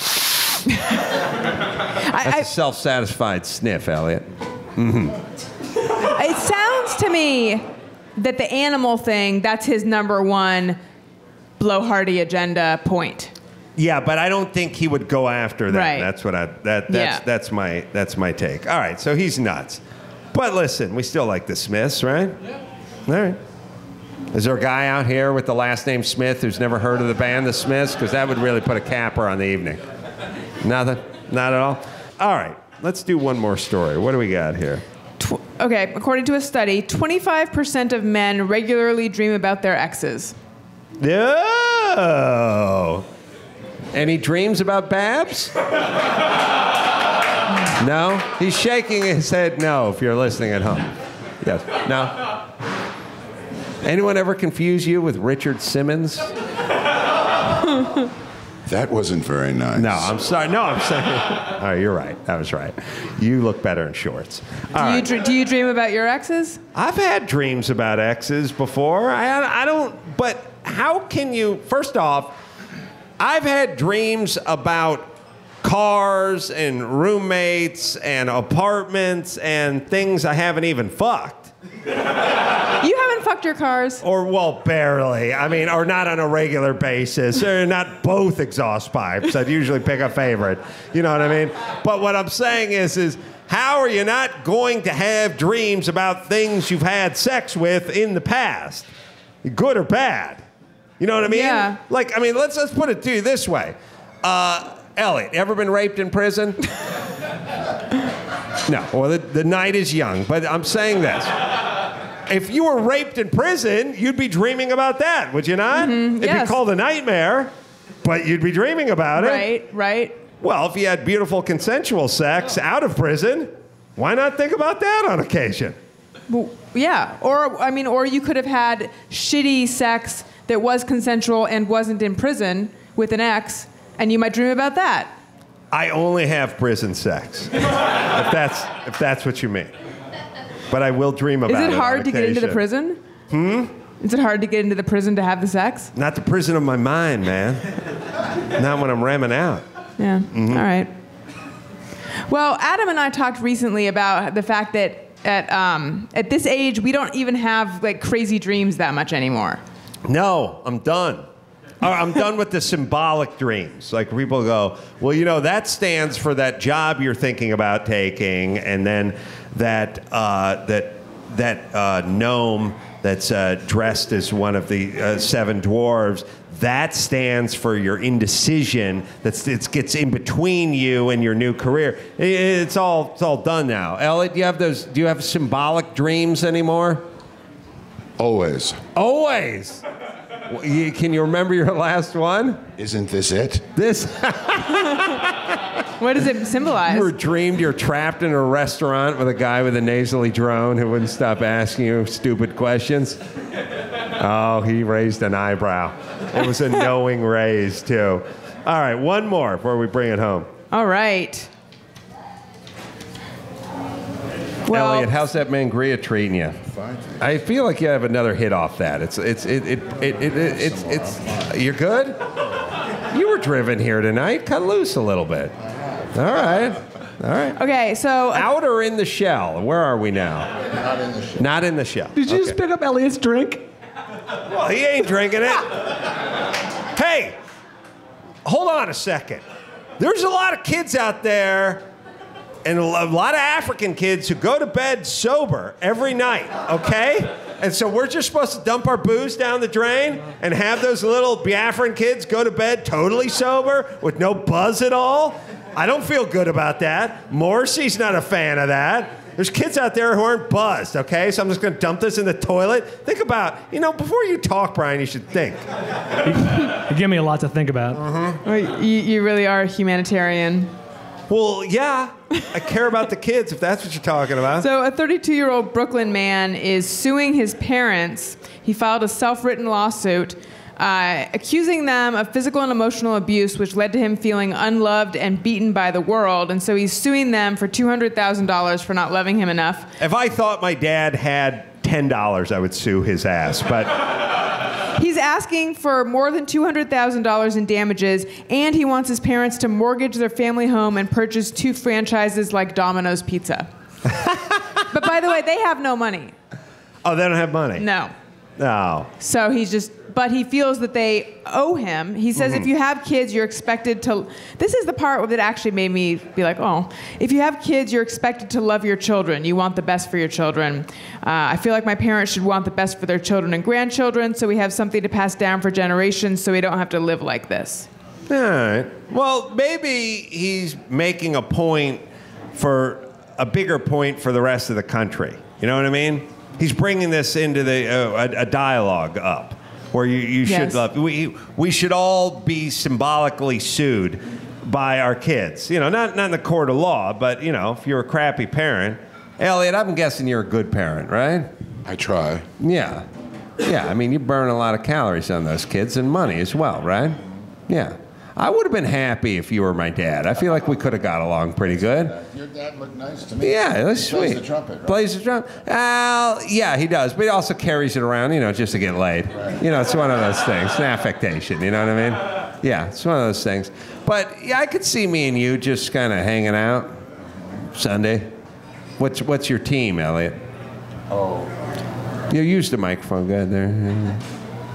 That's I, a self-satisfied sniff, Elliott. Mm-hmm. It sounds to me that the animal thing, that's his number one blowhardy agenda point. Yeah, but I don't think he would go after that. Right. That's what I that that's yeah. that's my that's my take. All right, so he's nuts. But listen, we still like the Smiths, right? Yeah. All right. Is there a guy out here with the last name Smith who's never heard of the band, the Smiths? Because that would really put a capper on the evening. Nothing? Not at all? All right. Let's do one more story. What do we got here? Tw okay. According to a study, twenty-five percent of men regularly dream about their exes. No. Any dreams about Babs? No? He's shaking his head no if you're listening at home. Yes. No? Anyone ever confuse you with Richard Simmons? That wasn't very nice. No, I'm sorry. No, I'm sorry. All right, you're right. I was right. You look better in shorts. Do, right. you dr do you dream about your exes? I've had dreams about exes before. I, I don't, but how can you, first off, I've had dreams about cars and roommates and apartments and things I haven't even fucked. You haven't fucked your cars. Or, well, barely. I mean, or not on a regular basis. Or not both exhaust pipes. I'd usually pick a favorite. You know what I mean? But what I'm saying is, is how are you not going to have dreams about things you've had sex with in the past? Good or bad? You know what I mean? Yeah. Like, I mean, let's, let's put it to you this way. Uh, Elliott, ever been raped in prison? No. Well, the, the night is young, but I'm saying this. If you were raped in prison, you'd be dreaming about that, would you not? Mm-hmm. It'd yes. be called a nightmare, but you'd be dreaming about it. Right, right. Well, if you had beautiful consensual sex oh. out of prison, why not think about that on occasion? Well, yeah, or I mean, or you could have had shitty sex that was consensual and wasn't in prison with an ex, and you might dream about that. I only have prison sex, if that's if that's what you mean. But I will dream about it. Is it hard to get into the prison? Hmm? Is it hard to get into the prison to have the sex? Not the prison of my mind, man. Not when I'm ramming out. Yeah. Mm-hmm. All right. Well, Adam and I talked recently about the fact that at um, at this age we don't even have like crazy dreams that much anymore. No, I'm done. I'm done with the symbolic dreams. Like people go, well, you know, that stands for that job you're thinking about taking, and then that uh, that that uh, gnome that's uh, dressed as one of the uh, seven dwarves. That stands for your indecision. That's it gets in between you and your new career. It, it's all it's all done now. Elliott, do you have those? Do you have symbolic dreams anymore? Always. Always. You, can you remember your last one? Isn't this it? This. What does it symbolize? You were dreamed you're trapped in a restaurant with a guy with a nasally drone who wouldn't stop asking you stupid questions. Oh, he raised an eyebrow. It was a knowing raise, too. All right, one more before we bring it home. All right. Well, Elliott, how's that Mangria treating you? Fine. I feel like you have another hit off that. It's it's it it it, it, it it's it's, it's you're good. You were driven here tonight. Cut loose a little bit. All right, all right. Okay, so uh, out or in the shell? Where are we now? Not in the shell. Not in the shell. Did you okay. just pick up Elliott's drink? Well, he ain't drinking it. Hey, hold on a second. There's a lot of kids out there. And a lot of African kids who go to bed sober every night, okay? And so we're just supposed to dump our booze down the drain and have those little Biafran kids go to bed totally sober with no buzz at all? I don't feel good about that. Morrissey's not a fan of that. There's kids out there who aren't buzzed, okay? So I'm just gonna dump this in the toilet. Think about, you know, before you talk, Brian, you should think. You give me a lot to think about. Uh-huh. Well, you, you really are a humanitarian. Well, yeah, I care about the kids, if that's what you're talking about. So a thirty-two-year-old Brooklyn man is suing his parents. He filed a self-written lawsuit uh, accusing them of physical and emotional abuse, which led to him feeling unloved and beaten by the world. And so he's suing them for two hundred thousand dollars for not loving him enough. If I thought my dad had ten dollars, I would sue his ass, but... He's asking for more than two hundred thousand dollars in damages, and he wants his parents to mortgage their family home and purchase two franchises like Domino's Pizza. But by the way, they have no money. Oh, they don't have money? No. No. So he's just, but he feels that they owe him. He says mm-hmm. if you have kids, you're expected to, this is the part that actually made me be like, oh, if you have kids, you're expected to love your children. You want the best for your children. Uh, I feel like my parents should want the best for their children and grandchildren, so we have something to pass down for generations so we don't have to live like this. All right. Well, maybe he's making a point for, a bigger point for the rest of the country. You know what I mean? He's bringing this into the, uh, a, a dialogue up. Where you, you yes. should love. We, we should all be symbolically sued by our kids. You know, not, not in the court of law, but, you know, if you're a crappy parent. Elliott, I'm guessing you're a good parent, right? I try. Yeah. Yeah, I mean, you burn a lot of calories on those kids and money as well, right? Yeah. I would have been happy if you were my dad. I feel like we could have got along pretty good. Your dad looked nice to me. Yeah, that's he sweet. Plays the trumpet, right? Plays the trumpet. Uh, yeah, he does, but he also carries it around, you know, just to get laid. Right. You know, it's one of those things. It's an affectation, you know what I mean? Yeah, it's one of those things. But yeah, I could see me and you just kind of hanging out Sunday. What's, what's your team, Elliott? Oh. You used the microphone good there.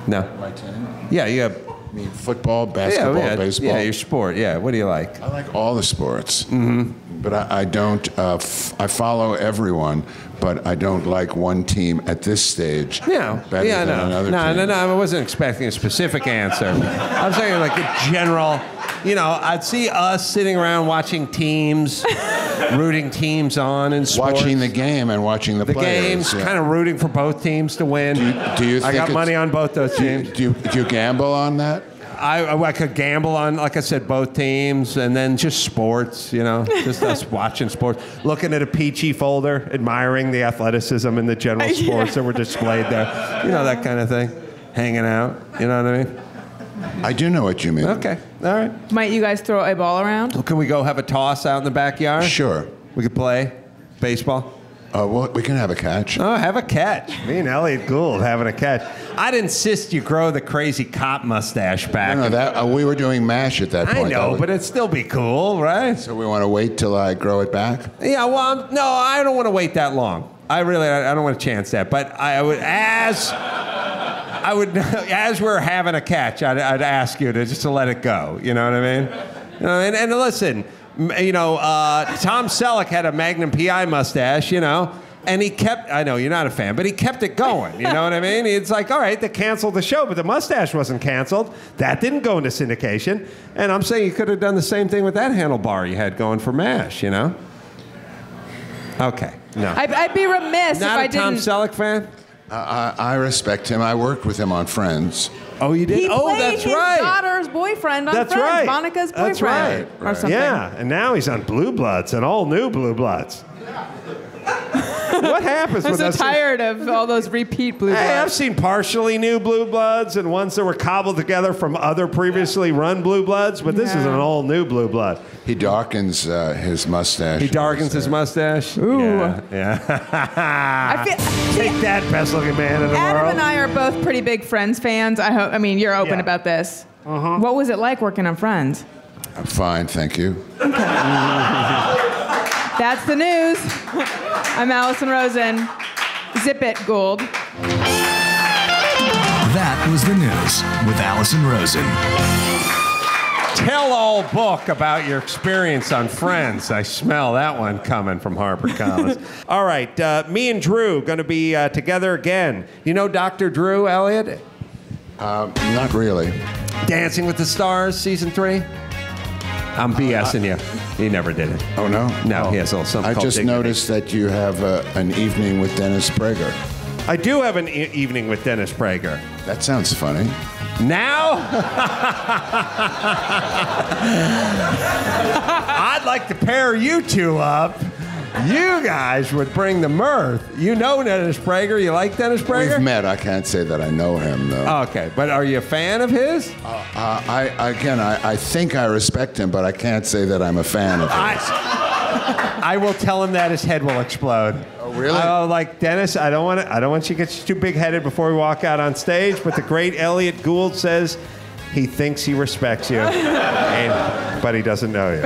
No. My team? Yeah, you have... I mean, football, basketball, yeah, yeah, baseball. Yeah, your sport. Yeah, what do you like? I like all the sports, mm-hmm. but I, I don't. Uh, f I follow everyone, but I don't like one team at this stage. Yeah, better yeah, than no, another no, team. no, no. I wasn't expecting a specific answer. I was thinking like a general. You know, I'd see us sitting around watching teams, rooting teams on in sports. Watching the game and watching the, the players. The game's yeah. kind of rooting for both teams to win. Do you, do you think I got money on both those teams. Do you, do you, do you gamble on that? I, I could gamble on, like I said, both teams and then just sports, you know, just us watching sports. Looking at a peachy folder, admiring the athleticism and the general yeah. sports that were displayed there. You know, that kind of thing. Hanging out, you know what I mean? I do know what you mean. Okay, all right. Might you guys throw a ball around? Well, can we go have a toss out in the backyard? Sure. We could play baseball? Uh, well, we can have a catch. Oh, have a catch. Me and Elliott Gould having a catch. I'd insist you grow the crazy cop mustache back. No, no, that, uh, we were doing M A S H at that point. I know, would... but it'd still be cool, right? So we want to wait till I grow it back? Yeah, well, I'm, no, I don't want to wait that long. I really, I, I don't want to chance that. But I would, as... I would, as we're having a catch, I'd, I'd ask you to just to let it go. You know what I mean? You know, and, and listen, you know, uh, Tom Selleck had a Magnum P I mustache. You know, And he kept, I know you're not a fan, but he kept it going. You know what I mean? It's like, all right, they canceled the show, but the mustache wasn't canceled. That didn't go into syndication. And I'm saying you could have done the same thing with that handlebar you had going for M A S H, you know? Okay, no. I'd, I'd be remiss not if I didn't. Not a Tom Selleck fan? Uh, I, I respect him. I worked with him on Friends. Oh, you did? He oh, that's his right. His daughter's boyfriend on that's Friends. Right. Monica's boyfriend. That's right. Or right. something. Yeah, and now he's on Blue Bloods, an all new Blue Bloods. What happens I'm with so us? I'm so tired of all those repeat Blue Bloods. Hey, I've seen partially new Blue Bloods and ones that were cobbled together from other previously run Blue Bloods, but this yeah. is an all new Blue Blood. He darkens uh, his mustache. He darkens his mustache. Ooh. Yeah. yeah. I feel, Take see, that, best looking man in the Adam world. Adam and I are both pretty big Friends fans. I hope. I mean, you're open yeah. about this. Uh-huh. What was it like working on Friends? I'm fine, thank you. Okay. That's the news. I'm Allison Rosen. Zip it, Gould. That was the news with Allison Rosen. Tell-all book about your experience on Friends. I smell that one coming from HarperCollins. All right, uh, me and Drew are going to be uh, together again. You know Doctor Drew, Elliott? Uh, not really. Dancing with the Stars, season three? I'm BSing uh, you. He never did it. Oh, no? No, oh. he has a little something I called just dignity. Noticed that you have uh, an evening with Dennis Prager. I do have an e evening with Dennis Prager. That sounds funny. Now? I'd like to pair you two up. You guys would bring the mirth. You know Dennis Prager. You like Dennis Prager? We've met. I can't say that I know him, though. Okay. But are you a fan of his? Uh, uh, I Again, I, I think I respect him, but I can't say that I'm a fan of his. I, I will tell him that his head will explode. Oh, really? Uh, like, Dennis, I don't want to, I don't want you to get too big-headed before we walk out on stage, but the great Elliott Gould says he thinks he respects you, and, but he doesn't know you.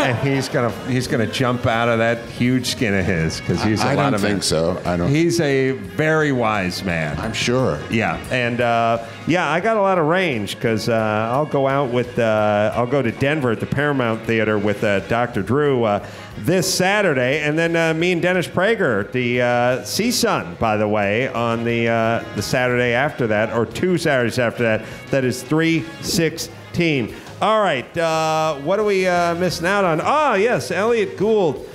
And he's gonna he's gonna jump out of that huge skin of his because he's a I lot of. I don't think so. I don't. He's a very wise man. I'm sure. Yeah, and uh, yeah, I got a lot of range because uh, I'll go out with uh, I'll go to Denver at the Paramount Theater with uh, Doctor Drew uh, this Saturday, and then uh, me and Dennis Prager, the uh, C-Sun, by the way, on the uh, the Saturday after that, or two Saturdays after that. That is three. sixteen. All right, uh, what are we uh, missing out on? Ah, yes, Elliott Gould.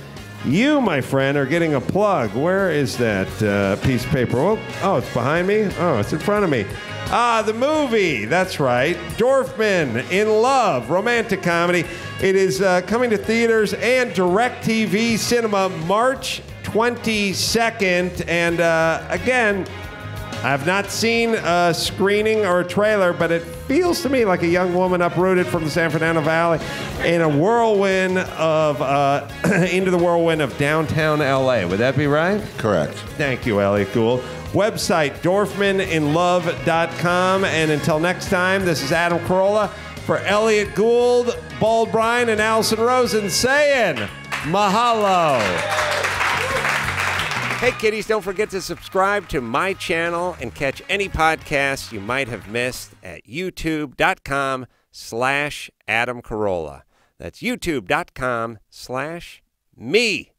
You, my friend, are getting a plug. Where is that uh, piece of paper? Oh, oh, it's behind me. Oh, it's in front of me. Ah, the movie. That's right. Dorfman in Love, romantic comedy. It is uh, coming to theaters and DirecTV Cinema March twenty-second. And uh, again, I've not seen a screening or a trailer, but it feels to me like a young woman uprooted from the San Fernando Valley in a whirlwind of, uh, into the whirlwind of downtown L A. Would that be right? Correct. Thank you, Elliott Gould. Website, dorfman in love dot com. And until next time, this is Adam Carolla for Elliott Gould, Bald Bryan, and Allison Rosen saying, mahalo. Hey, kiddies, don't forget to subscribe to my channel and catch any podcasts you might have missed at youtube.com slash Adam Carolla. That's youtube.com slash me.